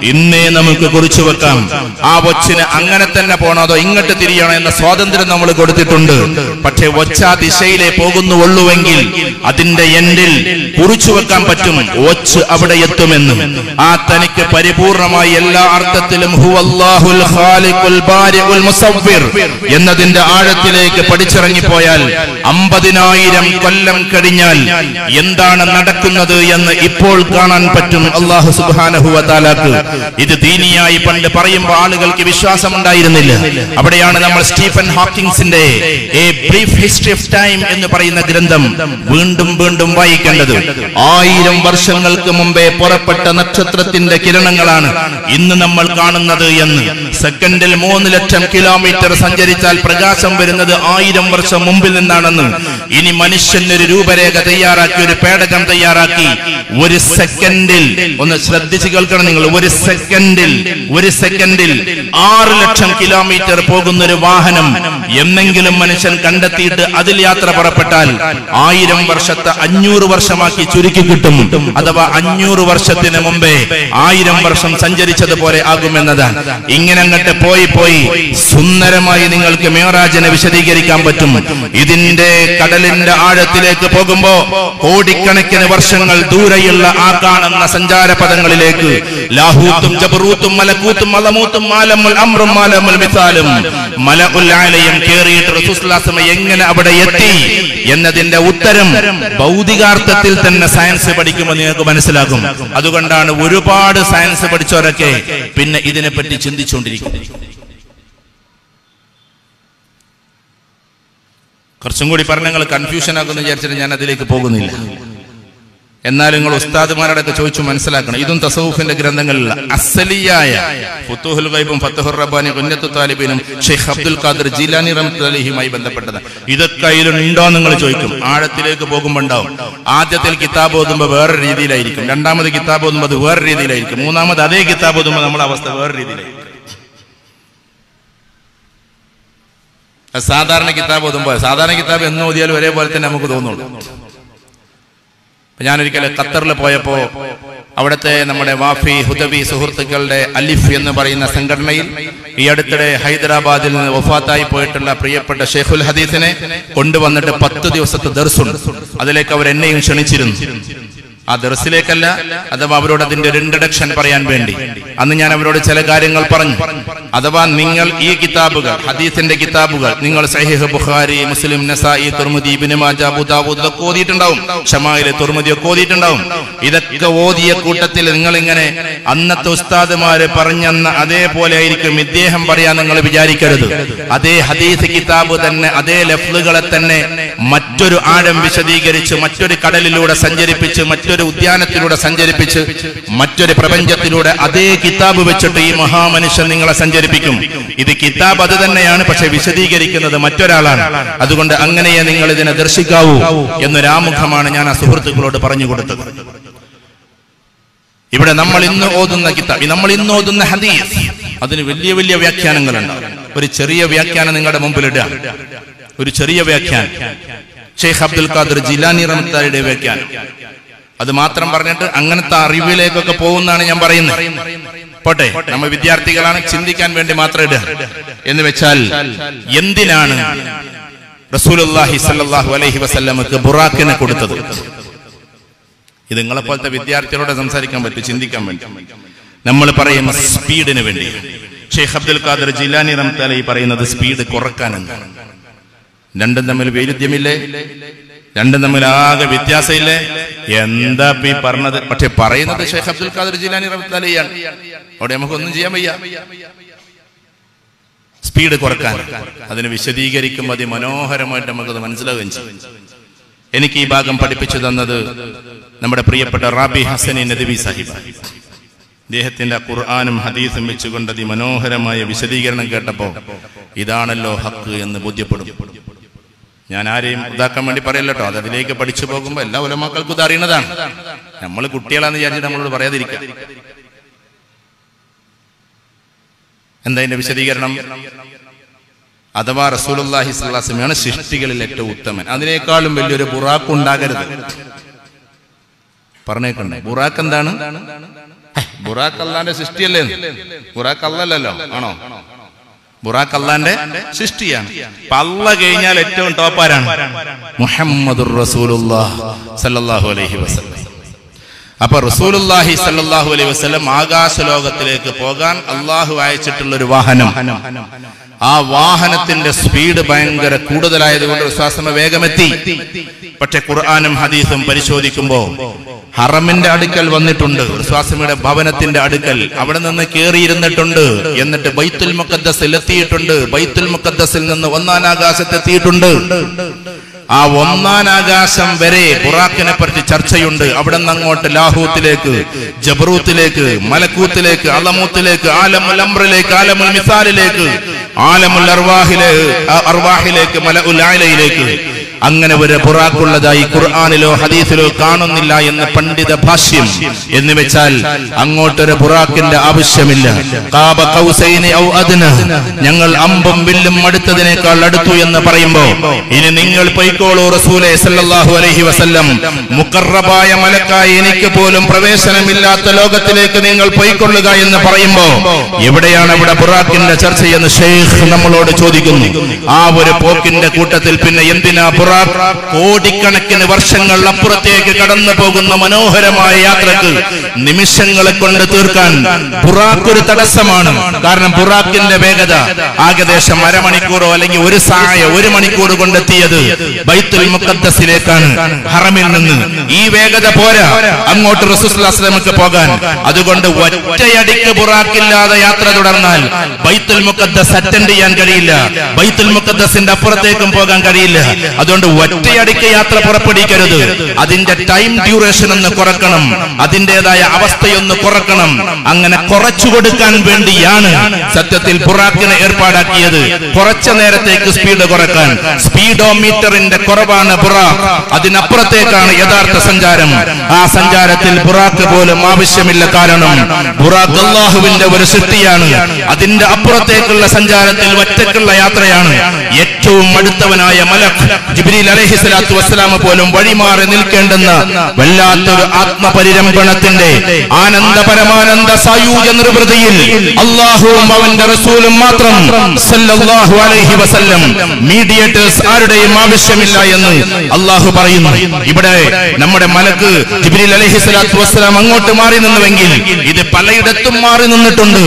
ഇന്നേ നമുക്ക് കുറിച്ചു വെക്കാം. ആ ഒച്ചിന് അങ്ങനെ തന്നെ പോണോ അതോ ഇങ്ങോട്ട് തിരിയണോ എന്ന സ്വാതന്ത്ര്യം നമ്മൾ കൊടുത്തിട്ടുണ്ട്. പക്ഷെ ഒച്ച ആ ദിശയിലേ പോകുന്നുവെങ്കിൽ അതിന്റെ എൻഡിൽ കുറിച്ചു വെക്കാൻ പറ്റും ഒച്ച് അവിടെ എത്തുമെന്നും. ആ തനിക്ക് പരിപൂർണമായി എല്ലാ അർത്ഥത്തിലും ഹുവല്ലാഹുൽ ഖാലിഖുൽ ബാരിഉൽ മുസവ്വിർ എന്നതിന്റെ ആഴത്തിലേക്ക് പഠിച്ചിറങ്ങിപ്പോയാൽ അമ്പതിനായിരം കൊല്ലം കഴിഞ്ഞാൽ എന്താണ് നടക്കുന്നത് എന്ന് ഇപ്പോൾ കാണാൻ പറ്റും അല്ലാഹു സുബ്ഹാനഹു വ തആലക്ക്. ഇത് ദീനിയായി പണ്ട് പറയുമ്പോൾ ആളുകൾക്ക് വിശ്വാസം ഉണ്ടായിരുന്നില്ല. അവിടെയാണ് നമ്മൾ സ്റ്റീഫൻ ഹോക്കിംഗ്സിന്റെ A brief history of time എന്ന് പറയുന്ന ഗ്രന്ഥം വീണ്ടും വീണ്ടും വായിക്കേണ്ടത്. ആയിരം വർഷങ്ങൾക്ക് മുമ്പേ പുറപ്പെട്ട നക്ഷത്രത്തിന്റെ കിരണങ്ങളാണ് ഇന്ന് നമ്മൾ കാണുന്നത് എന്ന്. സെക്കൻഡിൽ മൂന്ന് ലക്ഷം കിലോമീറ്റർ സഞ്ചരിച്ചാൽ പ്രകാശം വരുന്നത് ആയിരം വർഷം മുമ്പിൽ നിന്നാണെന്ന്. ഇനി മനുഷ്യനൊരു രൂപരേഖ തയ്യാറാക്കി, ഒരു പേടകം തയ്യാറാക്കി, ഒരു സെക്കൻഡിൽ, ഒന്ന് ശ്രദ്ധിച്ചു കേൾക്കണം നിങ്ങൾ, ഒരു സെക്കൻഡിൽ ഒരു സെക്കൻഡിൽ ആറ് ലക്ഷം കിലോമീറ്റർ പോകുന്ന ഒരു വാഹനം എന്നെങ്കിലും മനുഷ്യൻ കണ്ടെത്തിയിട്ട് അതിൽ യാത്ര പുറപ്പെട്ടാൽ ആയിരം വർഷത്തെ അഞ്ഞൂറ് വർഷമാക്കി ചുരുക്കി കിട്ടും. അഥവാ അഞ്ഞൂറ് വർഷത്തിന് മുമ്പേ ആയിരം വർഷം സഞ്ചരിച്ചതുപോലെ ആകുമെന്നതാണ്. ഇങ്ങനെ അങ്ങോട്ട് പോയി പോയി സുന്ദരമായി നിങ്ങൾക്ക് മിഅ്റാജിനെ വിശദീകരിക്കാൻ പറ്റും. ഇതിന്റെ കടലിന്റെ ആഴത്തിലേക്ക് പോകുമ്പോ കോടിക്കണക്കിന് വർഷങ്ങൾ ദൂരെയുള്ള ആ കാണുന്ന സഞ്ചാര പദങ്ങളിലേക്ക് ലാഹൂത്തും ജബറൂത്തും മലക്കൂത്തും മലമൂത്തും മാലമുൽ അംറും മാലമുൽ മിസാലും മലഉൽ ആലയും കേറിയിട്ട് റസൂലുള്ളാഹി എങ്ങനെ അവിടെ എത്തി എന്നതിന്റെ ഉത്തരം ഭൗതികാർത്ഥത്തിൽ തന്നെ സയൻസ് പഠിക്കുമ്പോൾ നിങ്ങൾക്ക് മനസ്സിലാകും. അതുകൊണ്ടാണ് ഒരുപാട് സയൻസ് പഠിച്ചവരൊക്കെ പിന്നെ ഇതിനെപ്പറ്റി ചിന്തിച്ചുകൊണ്ടിരിക്കുന്നത്. കുറച്ചും കൂടി പറഞ്ഞങ്ങൾ കൺഫ്യൂഷൻ ആക്കുമെന്ന് വിചാരിച്ചിട്ട് ഞാൻ അതിലേക്ക് പോകുന്നില്ല. എന്നാൽ നിങ്ങൾ ഉസ്താദുമാരോടൊക്കെ ചോദിച്ചു മനസ്സിലാക്കണം. ഇതും തസവൂഫിന്റെ ഗ്രന്ഥങ്ങളിലുള്ള അസലിയായ ഫുതുഹുൽ ഗൈബും ഫത്ഹുർ റബ്ബാനി ഉന്നത്തു താലിബിനും ഷെയ്ഖ് അബ്ദുൽ ഖാദിർ ജീലാനി റഹ്മത്തുള്ളാഹിയുമായി ബന്ധപ്പെട്ടതാണ്. ഇതൊക്കെ അതിലുണ്ടോ നിങ്ങൾ ചോദിക്കും. ആഴത്തിലേക്ക് പോകുമ്പോൾ ഉണ്ടാവും. ആദ്യത്തിൽ കിതാബ് ഓതുമ്പോൾ വേറെ രീതിയിലായിരിക്കും, രണ്ടാമത് കിതാബ് ഓതുമ്പോൾ അത് വേറെ രീതിയിലായിരിക്കും, മൂന്നാമത് അതേ കിതാബ് ഓതുമ്പോൾ നമ്മുടെ അവസ്ഥ വേറെ രീതിയിലായിരിക്കും. സാധാരണ കിതാബ് ഓതുമ്പോൾ, സാധാരണ കിതാബ് എന്ന് ഓതിയാൽ ഒരേപോലെ തന്നെ നമുക്ക് തോന്നുള്ളൂ. ഞാനൊരിക്കലും ഖത്തറിൽ പോയപ്പോ അവിടുത്തെ നമ്മുടെ വാഫി ഹുദവി സുഹൃത്തുക്കളുടെ അലിഫ് എന്ന് പറയുന്ന സംഘടനയിൽ ഈ അടുത്തിടെ ഹൈദരാബാദിൽ നിന്ന് വഫാത്തായി പോയിട്ടുള്ള പ്രിയപ്പെട്ട ഷെയ്ഖുൽ ഹദീസിനെ കൊണ്ടുവന്നിട്ട് പത്ത് ദിവസത്തെ ദർസുണ്ട്. അതിലേക്ക് അവർ എന്നെയും ക്ഷണിച്ചിരുന്നു. ആ ദർസിലേക്കല്ല, അഥവാ അവരോട് അതിന്റെ ഒരു ഇൻട്രഡക്ഷൻ പറയാൻ വേണ്ടി. അന്ന് ഞാൻ അവരോട് ചില കാര്യങ്ങൾ പറഞ്ഞു. അഥവാ നിങ്ങൾ ഈ കിതാബുകൾ, ഹദീസിന്റെ കിതാബുകൾ നിങ്ങൾ സഹീഹ് ബുഖാരി, മുസ്ലിം, നസായി, തുർമുദി, ഇബ്നു മാജ, അബൂ ദാവൂദ് ഒക്കെ ഓതിയിട്ടുണ്ടാവും, ശമായിലെ തുർമുദി ഒക്കെ ഓതിയിട്ടുണ്ടാവും. ഇതൊക്കെ ഓതിയ കൂട്ടത്തിൽ നിങ്ങൾ ഇങ്ങനെ അന്നത്തെ ഉസ്താദുമാര് പറഞ്ഞെന്ന അതേപോലെ ആയിരിക്കും ഇദ്ദേഹം പറയാൻ നിങ്ങൾ വിചാരിക്കരുത്. അതേ ഹദീസ് കിതാബ് തന്നെ, അതേ ലഫ്ലുകളെ തന്നെ മറ്റൊരു ആഴം വിശദീകരിച്ച്, മറ്റൊരു കടലിലൂടെ സഞ്ചരിപ്പിച്ച്, മറ്റൊരു ഉദ്യാനത്തിലൂടെ സഞ്ചരിപ്പിച്ച്, മറ്റൊരു പ്രപഞ്ചത്തിലൂടെ അതേ കിതാബ് വെച്ചിട്ട് ഈ മഹാമനുഷ്യൻ നിങ്ങളെ സഞ്ചരിപ്പിക്കും. ഇത് കിതാബ് അത് തന്നെയാണ്, പക്ഷെ വിശദീകരിക്കുന്നത് മറ്റൊരാളാണ്. അതുകൊണ്ട് അങ്ങനെയെ നിങ്ങൾ ഇതിനെ ദർശിക്കാവൂ എന്നൊരാമുഖമാണ് ഞാൻ ആ സുഹൃത്തുക്കളോട് പറഞ്ഞു കൊടുത്തത്. ഇവിടെ നമ്മൾ ഇന്ന് ഓതുന്ന കിതാബ്, നമ്മൾ ഇന്ന് ഓതുന്ന ഹദീസ്, അതിന് വലിയ വലിയ വ്യാഖ്യാനങ്ങളുണ്ട്. ഒരു ചെറിയ വ്യാഖ്യാനം നിങ്ങളുടെ മുമ്പിൽ ഇടുക. ഒരു ചെറിയ വ്യാഖ്യാനം ഷെയ്ഖ് അബ്ദുൽ ഖാദിർ ജിലാനി റഹ്മത്തുള്ളാഹിയുടെ വ്യാഖ്യാനം. അത് മാത്രം പറഞ്ഞിട്ട് അങ്ങനത്തെ അറിവിലേക്കൊക്കെ പോകുന്നതാണ് ഞാൻ പറയുന്നത്. പോട്ടെ, നമ്മൾ വിദ്യാർത്ഥികളാണ്, ചിന്തിക്കാൻ വേണ്ടി മാത്രം ഇടുക. എന്ന് വെച്ചാൽ എന്തിനാണ് റസൂലുള്ളാഹി സ്വല്ലല്ലാഹു അലൈഹി വസല്ലമക്ക് ബുറാക്കിനെ കൊടുത്തത്? ഇത് നിങ്ങളെ പോലത്തെ വിദ്യാർത്ഥികളോട് സംസാരിക്കാൻ പറ്റും, ചിന്തിക്കാൻ വേണ്ടി. നമ്മൾ പറയുന്ന സ്പീഡിന് വേണ്ടി ഷെയ്ഖ് അബ്ദുൽ ഖാദിർ ജിലാനി റഹ്മത്തുള്ളാഹി പറയുന്നത് സ്പീഡ് കുറയ്ക്കാനെന്നാണ്. രണ്ടും തമ്മിൽ വൈരുദ്ധ്യമില്ലേ? രണ്ടും തമ്മിൽ ആകെ വ്യത്യാസമില്ലേ? എന്താ ഈ പറഞ്ഞത്? പക്ഷെ പറയുന്നത് ഷെയ്ഖ് അബ്ദുൽ ഖാദിർ ജിലാനി റഹ്മത്തുള്ളാഹിയാണ്. അവിടെ നമുക്കൊന്നും ചെയ്യാൻ വയ്യ. സ്പീഡ് കുറക്കാൻ അതിന് വിശദീകരിക്കുമ്പോൾ അതിമനോഹരമായിട്ട് നമുക്കത് മനസ്സിലാവുകയും ചെയ്യും. എനിക്ക് ഈ ഭാഗം പഠിപ്പിച്ചു തന്നത് നമ്മുടെ പ്രിയപ്പെട്ട റാബി ഹസനി നദവി സാഹിബ്. അദ്ദേഹത്തിന്റെ ഖുർആനും ഹദീസും വെച്ചുകൊണ്ട് അതിമനോഹരമായ വിശദീകരണം കേട്ടപ്പോൾ ഇതാണല്ലോ ഹക്ക് എന്ന് ബോധ്യപ്പെടും. ഞാൻ ആരെയും ഇതാക്കാൻ വേണ്ടി പറയല്ലോ, അത് അതിലേക്ക് പഠിച്ചു പോകുമ്പോൾ എല്ലാ ഉലമാക്കൾക്കും ഇത് അറിയുന്നതാണ്. നമ്മൾ കുട്ടികളാന്ന് വിചാരിച്ചിട്ട് നമ്മളോട് പറയാതിരിക്കാം. എന്താ ഇതിന്റെ വിശദീകരണം? അഥവാ റസൂലുള്ളാഹി സ്വല്ലല്ലാഹു അലൈഹി വസല്ലമയാണ് സൃഷ്ടികളിൽ ഏറ്റവും ഉത്തമൻ, അതിനേക്കാളും വലിയൊരു ബുറാക്ക് ഉണ്ടാകരുത്. പറഞ്ഞേക്കണ്ടേ? ബുറാക്ക് എന്താണ്? ബുറാക്ക് അല്ലാന്റെ സൃഷ്ടിയല്ലേ? ബുറാക്ക് അല്ലല്ലോ, ആണോ? ബുറാക്ക് അല്ലാന്റെ സൃഷ്ടിയാണ്. അല്ലാഹ് കഴിഞ്ഞാൽ ഏറ്റവും ടോപ്പ് ആരാണ്? മുഹമ്മദുർ റസൂലുള്ളാഹി സ്വല്ലല്ലാഹു അലൈഹി വസല്ലം. അപ്പൊ റസൂലുള്ളാഹി സ്വല്ലല്ലാഹു അലൈഹി വസല്ലം ആകാശ ലോകത്തിലേക്ക് പോകാൻ അല്ലാഹു അയച്ചിട്ടുള്ള ഒരു വാഹനം. ആ വാഹനത്തിന്റെ സ്പീഡ് ഭയങ്കര കൂടുതലായതുകൊണ്ട് വിശ്വാസമ വേഗമെത്തി. പക്ഷെ ഖുർആനും ഹദീസും പരിശോധിക്കുമ്പോ ഹറമിന്റെ അടുക്കൽ വന്നിട്ടുണ്ട്, വിശ്വാസമയുടെ ഭവനത്തിന്റെ അടുക്കൽ അവിടെ നിന്ന് കേറിയിരുന്നിട്ടുണ്ട്, എന്നിട്ട് ബൈത്തുൽ മുഖദ്ദസിൽ എത്തിയിട്ടുണ്ട്, ബൈത്തുൽ മുഖദ്ദസിൽ നിന്ന് ഒന്നാം ആകാശത്തെത്തിയിട്ടുണ്ട്. ആ ഒന്നാം ആകാശം വരെ ബുറാക്കിനെ പറ്റി ചർച്ചയുണ്ട്. അവിടെ നിന്ന് അങ്ങോട്ട് ലാഹൂത്തിലേക്ക്, ജബറൂത്തിലേക്ക്, മലക്കൂത്തിലേക്ക്, അലമൂത്തിലേക്ക്, ആലമുൽ അംറിലേക്ക്, ആലമുൽ മിസാലിലേക്ക്, ആലമുൽ അർവാഹിലേക്ക്, അർവാഹിലേക്ക്, മലഉൽ ആലയിലേക്ക്, അങ്ങനെ ഒരു ബുറാക്കുള്ളതായി ഖുർആനിലോ ഹദീസിലോ കാണുന്നില്ല എന്ന പണ്ഡിത ഭാഷ്യം. എന്ന് വെച്ചാൽ അങ്ങോട്ടൊരു ബുറാക്കിന്റെ ആവശ്യമില്ല. ഖാബ ഖൗസൈനി ഔ അദ്ന, ഞങ്ങൾ അമ്പും വില്ലും അടുത്തതിനേക്കാൾ അടുത്തു എന്ന് പറയുമ്പോ ഇനി നിങ്ങൾ പൊയ്ക്കോളൂ റസൂലേ സല്ലല്ലാഹു അലൈഹി വസല്ലം, മുഖർറബായ മലക്കായി എനിക്ക് പോലും പ്രവേശനമില്ലാത്ത ലോകത്തിലേക്ക് നിങ്ങൾ പൊയ്ക്കൊള്ളുക എന്ന് പറയുമ്പോ എവിടെയാണ് അവിടെ ബുറാക്കിന്റെ ചർച്ചയെന്ന് ഷെയ്ഖ് നമ്മളോട് ചോദിക്കുന്നു. ആ ഒരു പോക്കിന്റെ കൂട്ടത്തിൽ പിന്നെ എന്തിനാ കോടിക്കണക്കിന് വർഷങ്ങൾ അപ്പുറത്തേക്ക് കടന്നു പോകുന്ന മനോഹരമായ യാത്രക്ക് നിമിഷങ്ങളെ കൊണ്ട് തീർക്കാൻ ബുറാക്കൊരു തടസ്സമാണ്. കാരണം ബുറാക്കിന്റെ വേഗത ഏകദേശം അരമണിക്കൂറോ അല്ലെങ്കിൽ ഒരു സായ ഒരു മണിക്കൂർ കൊണ്ടെത്തിയത് ബൈത്തുൽ മുഖദ്ദസിലേക്കാണ്, ഹറമിൽ നിന്ന്. ഈ വേഗത പോരാ അങ്ങോട്ട് റസൂൽ സല്ലല്ലാഹു അലൈഹി വസല്ലമക്ക് പോകാൻ. അതുകൊണ്ട് ഒറ്റയടിക്ക് ബുറാക്കില്ലാതെ യാത്ര തുടർന്നാൽ ബൈത്തുൽ മുഖദ്ദസ് അറ്റൻഡ് ചെയ്യാൻ കഴിയില്ല, ബൈത്തുൽ മുഖദ്ദസിന്റെ അപ്പുറത്തേക്കും പോകാൻ കഴിയില്ല. അതുകൊണ്ട് ഒറ്റയടിക്ക് യാത്ര പുറപ്പെടുവിക്കരുത്. അതിന്റെ ടൈം ഡ്യൂറേഷൻ ഒന്ന് കുറക്കണം, അതിൻ്റെതായ അവസ്ഥയൊന്ന് കുറക്കണം. അങ്ങനെ കുറച്ചു കൊടുക്കാൻ വേണ്ടിയാണ് സത്യത്തിൽ ബുറാക്കിനെ ഏർപ്പാടാക്കിയത്, കുറച്ച നേരത്തേക്ക് സ്പീഡ് കുറക്കാൻ. സ്പീഡോമീറ്ററിന്റെ കുറവാണ് ബുറാക്ക്, അതിനപ്പുറത്തേക്കാണ് യഥാർത്ഥ സഞ്ചാരം. ആ സഞ്ചാരത്തിൽ ബുറാക്ക് പോലും ആവശ്യമില്ല. കാരണം ബുറാക്ക് അല്ലാഹുവിന്റെ ഒരു സൃഷ്ടിയാണ്, അതിന്റെ അപ്പുറത്തേക്കുള്ള സഞ്ചാരത്തിൽ ഒറ്റക്കുള്ള യാത്രയാണ്. ഏറ്റവും അടുത്തവനായ മലക്ക് ജിബ്രീൽ അലൈഹി സ്വലാത്തു വസ്സലാം പോലും വഴിമാറി നിൽക്കേണ്ടെന്ന വല്ലാത്തൊരു ആത്മപരിരംഭണത്തിന്റെ ആനന്ദപരമാനന്ദ സായൂജ്യ നിർവൃതിയിൽ അല്ലാഹുവും അവന്റെ റസൂലും മാത്രം സല്ലല്ലാഹു അലൈഹി വസല്ലം. മീഡിയേറ്റേഴ്സ് ആരുടെയും ആവശ്യമില്ല എന്ന് അല്ലാഹു പറയുന്നു. ഇവിടെ നമ്മുടെ മലക്ക് ജിബ്രീൽ അലൈഹി സ്വലാത്തു വസ്സലാം അങ്ങോട്ട് മാറി നിന്നുവെങ്കിൽ ഇത് പലയിടത്തും മാറി നിന്നിട്ടുണ്ട്.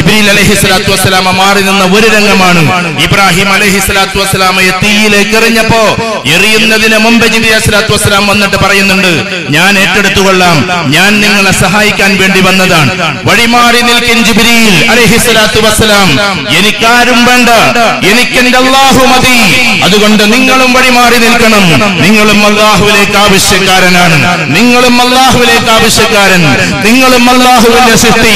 ജിബ്രീൽ അലൈഹി സ്വലാത്തു വസ്സലാം മാറി നിന്ന ഒരു രംഗമാണ് ഇബ്രാഹിം അലൈഹി സ്വലാത്തു വസ്സലാമയെ തീയിലേക്ക് എറിഞ്ഞപ്പോൾ എറിയുന്നതിന് മുമ്പ് നബി അസ്സലാത്തു വസ്സലാം വന്നിട്ട് പറയുന്നുണ്ട്, ഞാൻ ഏറ്റെടുത്തുകൊള്ളാം, ഞാൻ നിങ്ങളെ സഹായിക്കാൻ വേണ്ടി വന്നതാണ്. വഴിമാറി നിൽക്കും ജിബ്രീൽ അലൈഹിസ്സലാത്തു വസ്സലാം, എനിക്കാരും വേണ്ട, എനിക്കെന്റെ അല്ലാഹു മതി, അതുകൊണ്ട് നിങ്ങളും വഴിമാറി നിൽക്കണം, നിങ്ങളും അല്ലാഹുവിലേക്ക് ആവശ്യക്കാരനാണ്, നിങ്ങളും അല്ലാഹുവിലേക്ക് ആവശ്യക്കാരൻ, നിങ്ങളും അല്ലാഹുവിന്റെ സൃഷ്ടി,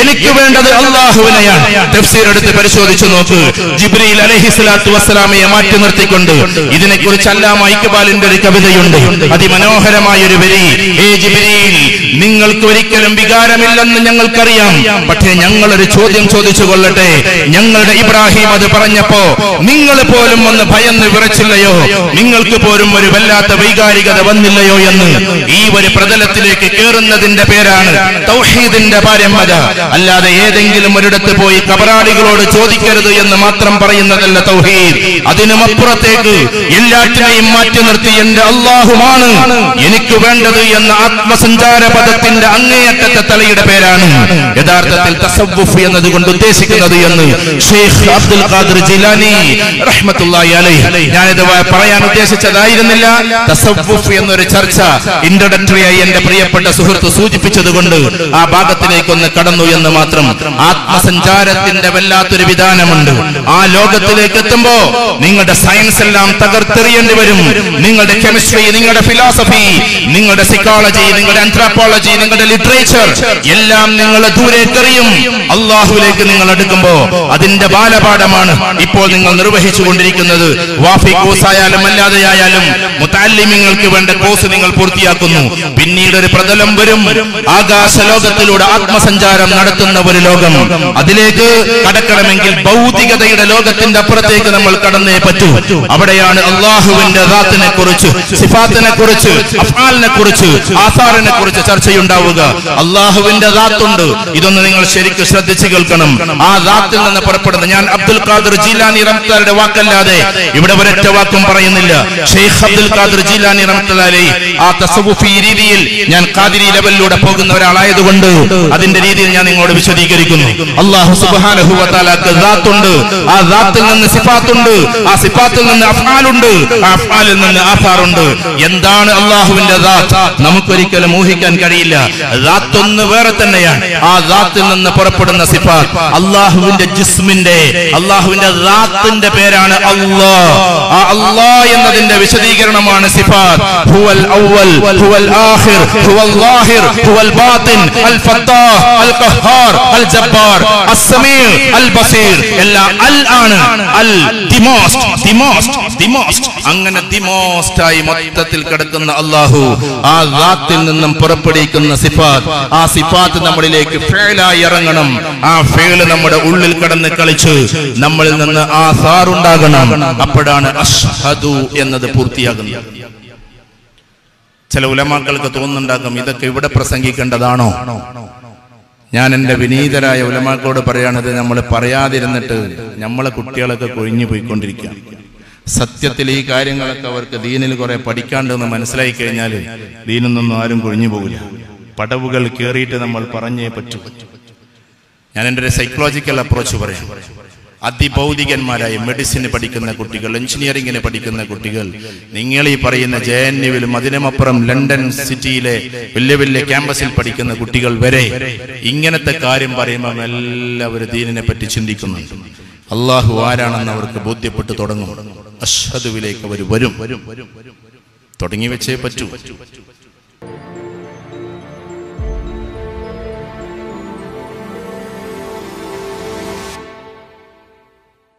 എനിക്ക് വേണ്ടത് അല്ലാഹുവിനെയാണ്. തഫ്സീർ എടുത്ത് പരിശോധിച്ചു നോക്ക്. ജിബ്രീൽ അലൈഹിസ്സലാത്തു വസ്സലാമയെ മാറ്റി നിർത്തിക്കൊണ്ട് ഇതിനെക്കുറിച്ച് അല്ലാമ ഇഖ്ബാലിന്റെ ഒരു കവിതയുണ്ട്, അതിമനോഹരമായ ഒരു വരി. ഏ ജിബ്രീൽ, നിങ്ങൾക്ക് ഒരിക്കലും വികാരമില്ലെന്ന് ഞങ്ങൾക്കറിയാം, പക്ഷേ ഞങ്ങളൊരു ചോദ്യം ചോദിച്ചു കൊള്ളട്ടെ. ഞങ്ങളുടെ ഇബ്രാഹിം അത് പറഞ്ഞപ്പോ നിങ്ങൾ പോലും ഒന്ന് ഭയന്ന് വിറച്ചില്ലയോ, നിങ്ങൾക്ക് പോലും ഒരു വല്ലാത്ത വൈകാരികത വന്നില്ലയോ എന്ന്. ഈ ഒരു പ്രതലത്തിലേക്ക് കയറുന്നതിന്റെ പേരാണ് തൗഹീദിന്റെ പാരമ്യത. അല്ലാതെ ഏതെങ്കിലും ഒരിടത്ത് പോയി കബറാളികളോട് ചോദിക്കരുത് എന്ന് മാത്രം പറയുന്നതല്ല തൗഹീദ്. അതിനുമപ്പുറത്തേക്ക് എല്ലാറ്റിനെയും മാറ്റി നിർത്തി എന്റെ അല്ലാഹുമാണ് എനിക്ക് വേണ്ടത് എന്ന ആത്മസഞ്ചാര പദത്തിന്റെ അങ്ങേയറ്റത്തെ തലയുടെ പേരാണ് യഥാർത്ഥത്തിൽ തസവ്വുഫ് എന്നതുകൊണ്ട് ഉദ്ദേശിക്കുന്നത് എന്ന് ഷെയ്ഖ് അബ്ദുൽ ഖാദിർ ജിലാനി റഹ്മത്തുള്ളാഹി അലൈഹി. ഞാനിത് പറയാൻ ഉദ്ദേശിച്ചതായിരുന്നില്ല. തസവ്വുഫ് എന്നൊരു ചർച്ച ഇൻട്രൊഡക്ടറിയായി എന്റെ പ്രിയപ്പെട്ട സുഹൃത്ത് സൂചിപ്പിച്ചതുകൊണ്ട് ആ ഭാഗത്തിലേക്കൊന്ന് കടന്നു എന്ന് മാത്രം. ആത്മസഞ്ചാരത്തിന്റെ വല്ലാത്തൊരു വിധാനമുണ്ട്. ആ ലോകത്തിലേക്ക് എത്തുമ്പോ നിങ്ങളുടെ സയൻസ് എല്ലാം തകർത്തെറിയേണ്ടി വരും. നിങ്ങളുടെ കെമിസ്ട്രി, നിങ്ങളുടെ ഫിലോസഫി, നിങ്ങളുടെ സൈക്കോളജി, നിങ്ങളുടെ ആന്ത്രോപോളജി, നിങ്ങളുടെ ലിറ്ററേച്ചർ എല്ലാം നിങ്ങളെ ദൂരേക്കെറിയും. അള്ളാഹുലേക്ക് നിങ്ങൾ അടുക്കുമ്പോ അതിന്റെ ബാലപാഠമാണ് ഇപ്പോൾ നിങ്ങൾ നിർവഹിച്ചു കൊണ്ടിരിക്കുന്നത്. വാഫി കോഴ്സ് ആയാലും അല്ലാതെ ആയാലും മുതഅല്ലിമീങ്ങൾക്ക് വേണ്ട കോഴ്സ് നിങ്ങൾ പൂർത്തിയാക്കുന്നു. പിന്നീട് ഒരു പ്രതലം വരും, ആകാശ ലോകത്തിലൂടെ ആത്മസഞ്ചാരം നടത്തുന്ന ഒരു ലോകം. അതിലേക്ക് കടക്കണമെങ്കിൽ ഭൗതികതയുടെ ലോകത്തിന്റെ അപ്പുറത്തേക്ക് നമ്മൾ കടന്നേ പറ്റൂ. അവിടെയാണ് അള്ളാഹുവിന്റെ ദാത്തിനെ കുറിച്ച്, സിഫാത്തിനെ കുറിച്ച്, അഫ്ആലിനെ കുറിച്ച്, ആസാറിനെ കുറിച്ച് ചർച്ചയുണ്ടാവുക. അള്ളാഹുവിന്റെ ദാത്തുണ്ട്, ഇതൊന്ന് നിങ്ങൾ ശരിക്കും ശ്രദ്ധിച്ചു കേൾക്കണം. ആ ദാത്തിൽ നിന്ന് പുറപ്പെടുന്ന, ഞാൻ അബ്ദുൽ ഖാദിർ ജീലാനി റഹ്മത്തുള്ളാഹിയുടെ വാക്കല്ലാതെ ഇവിടെ ഒരൊറ്റ വാക്കും പറയുന്നില്ല. ഷെയ്ഖ് അബ്ദുൽ ഖാദിർ ജീലാനി റഹ്മത്തുള്ളാഹി ആ തസവ്വുഫി രീതിയിൽ, ഞാൻ ഖാദിരി ലെവലിലൂടെ പോകുന്ന ഒരാളായതുകൊണ്ട് അതിന്റെ രീതിയിൽ ഞാൻ നിങ്ങളോട് വിശദീകരിക്കുന്നു. അള്ളാഹു സുബ്ഹാനഹു വ തആലക്ക് ദാത്തുണ്ട്, ആ ദാത്തിൽ നിന്ന് സിഫാത്തുണ്ട്, ആ സിഫാത്തിൽ നിന്ന് അഫ്ആലുണ്ട്, ആ അഫ്ആലിൽ നിന്ന് ആസാറുണ്ട്. എന്താണ് അള്ളാഹുവിന്റെ ദാത്ത്? നമുക്കൊരിക്കലും ഊഹിക്കാൻ കഴിയില്ല. ദാത്ത് ഒന്ന് വേറെ തന്നെയാണ്. ആ ദാത്തിൽ നിന്ന് പുറപ്പെടുന്ന സിഫാത്ത് അള്ളാഹുവിന്റെ ജിസ്മിന്റെ, അള്ളാഹുവിന്റെ ദാത്തിന്റെ പേരാണ് അല്ലാഹ്. ആ അല്ലാഹ് എന്നതിന്റെ വിശദീകരണമാണ് സിഫാത്ത്. ഹുവൽ അവ്വൽ, ഹുവൽ ആഖിർ, ഹുവൽ ളാഹിർ, ഹുവൽ ബാത്തിൻ, അൽ ഫത്താഹ്, അൽ ഖഹ്ഹാർ, അൽ ജബ്ബാർ, അസ്സമീ, അൽ ബസീർ. എല്ലാ അൽ ആണ് അൽ the most, the most, the most. അങ്ങനെ ദി മോസ്റ്റ് ആയി മൊത്തത്തിൽ കിടക്കുന്ന അല്ലാഹു, ആ ദാത്തിൽ നിന്നും പുറപ്പെടുവിക്കുന്ന സിഫാത്ത്. ആ സിഫാത്ത് നമ്മളിലേക്ക് ഫേലായി ഇറങ്ങണം. ആ ഫേൽ നമ്മുടെ ഉള്ളിൽ കിടന്ന് കളിച്ച് നമ്മളിൽ നിന്ന് ആ സാറുണ്ടാകണം. അപ്പോഴാണ് അഷ്ഹദു എന്നത് പൂർത്തിയാകുന്നത്. ചില ഉലമാക്കൾക്ക് തോന്നുന്നുണ്ടാകും, ഇതൊക്കെ ഇവിടെ പ്രസംഗിക്കേണ്ടതാണോ? ഞാൻ എൻ്റെ വിനീതരായ ഉലമാക്കളോട് പറയുന്നത്, നമ്മൾ പറയാതിരുന്നിട്ട് നമ്മളെ കുട്ടികളൊക്കെ കൊഴിഞ്ഞു പോയിക്കൊണ്ടിരിക്കുക. സത്യത്തിൽ ഈ കാര്യങ്ങളൊക്കെ അവർക്ക് ദീനിൽ കുറെ പഠിക്കാണ്ടെന്ന് മനസ്സിലായി കഴിഞ്ഞാൽ ദീനിൽ നിന്നും ആരും കൊഴിഞ്ഞു പോകില്ല. പടവുകൾ കയറിയിട്ട് നമ്മൾ പറഞ്ഞേ പറ്റൂ. ഞാൻ എൻ്റെ ഒരു സൈക്കോളജിക്കൽ അപ്രോച്ച് പറയാം. അതിഭൗതികന്മാരായ മെഡിസിൻ പഠിക്കുന്ന കുട്ടികൾ, എഞ്ചിനീയറിംഗിന് പഠിക്കുന്ന കുട്ടികൾ, നിങ്ങൾ ഈ പറയുന്ന ജെ എൻ യുവിലും അതിനുമപ്പുറം ലണ്ടൻ സിറ്റിയിലെ വലിയ വലിയ ക്യാമ്പസിൽ പഠിക്കുന്ന കുട്ടികൾ വരെ ഇങ്ങനത്തെ കാര്യം പറയുമ്പോൾ എല്ലാവരും ദീനിനെ പറ്റി ചിന്തിക്കുന്നുണ്ട്. അള്ളാഹു ആരാണെന്ന് അവർക്ക് ബോധ്യപ്പെട്ടു തുടങ്ങും. അഷ്ഹദുവിലേക്ക് അവർ വരും. തുടങ്ങി വെച്ചേ പറ്റൂ.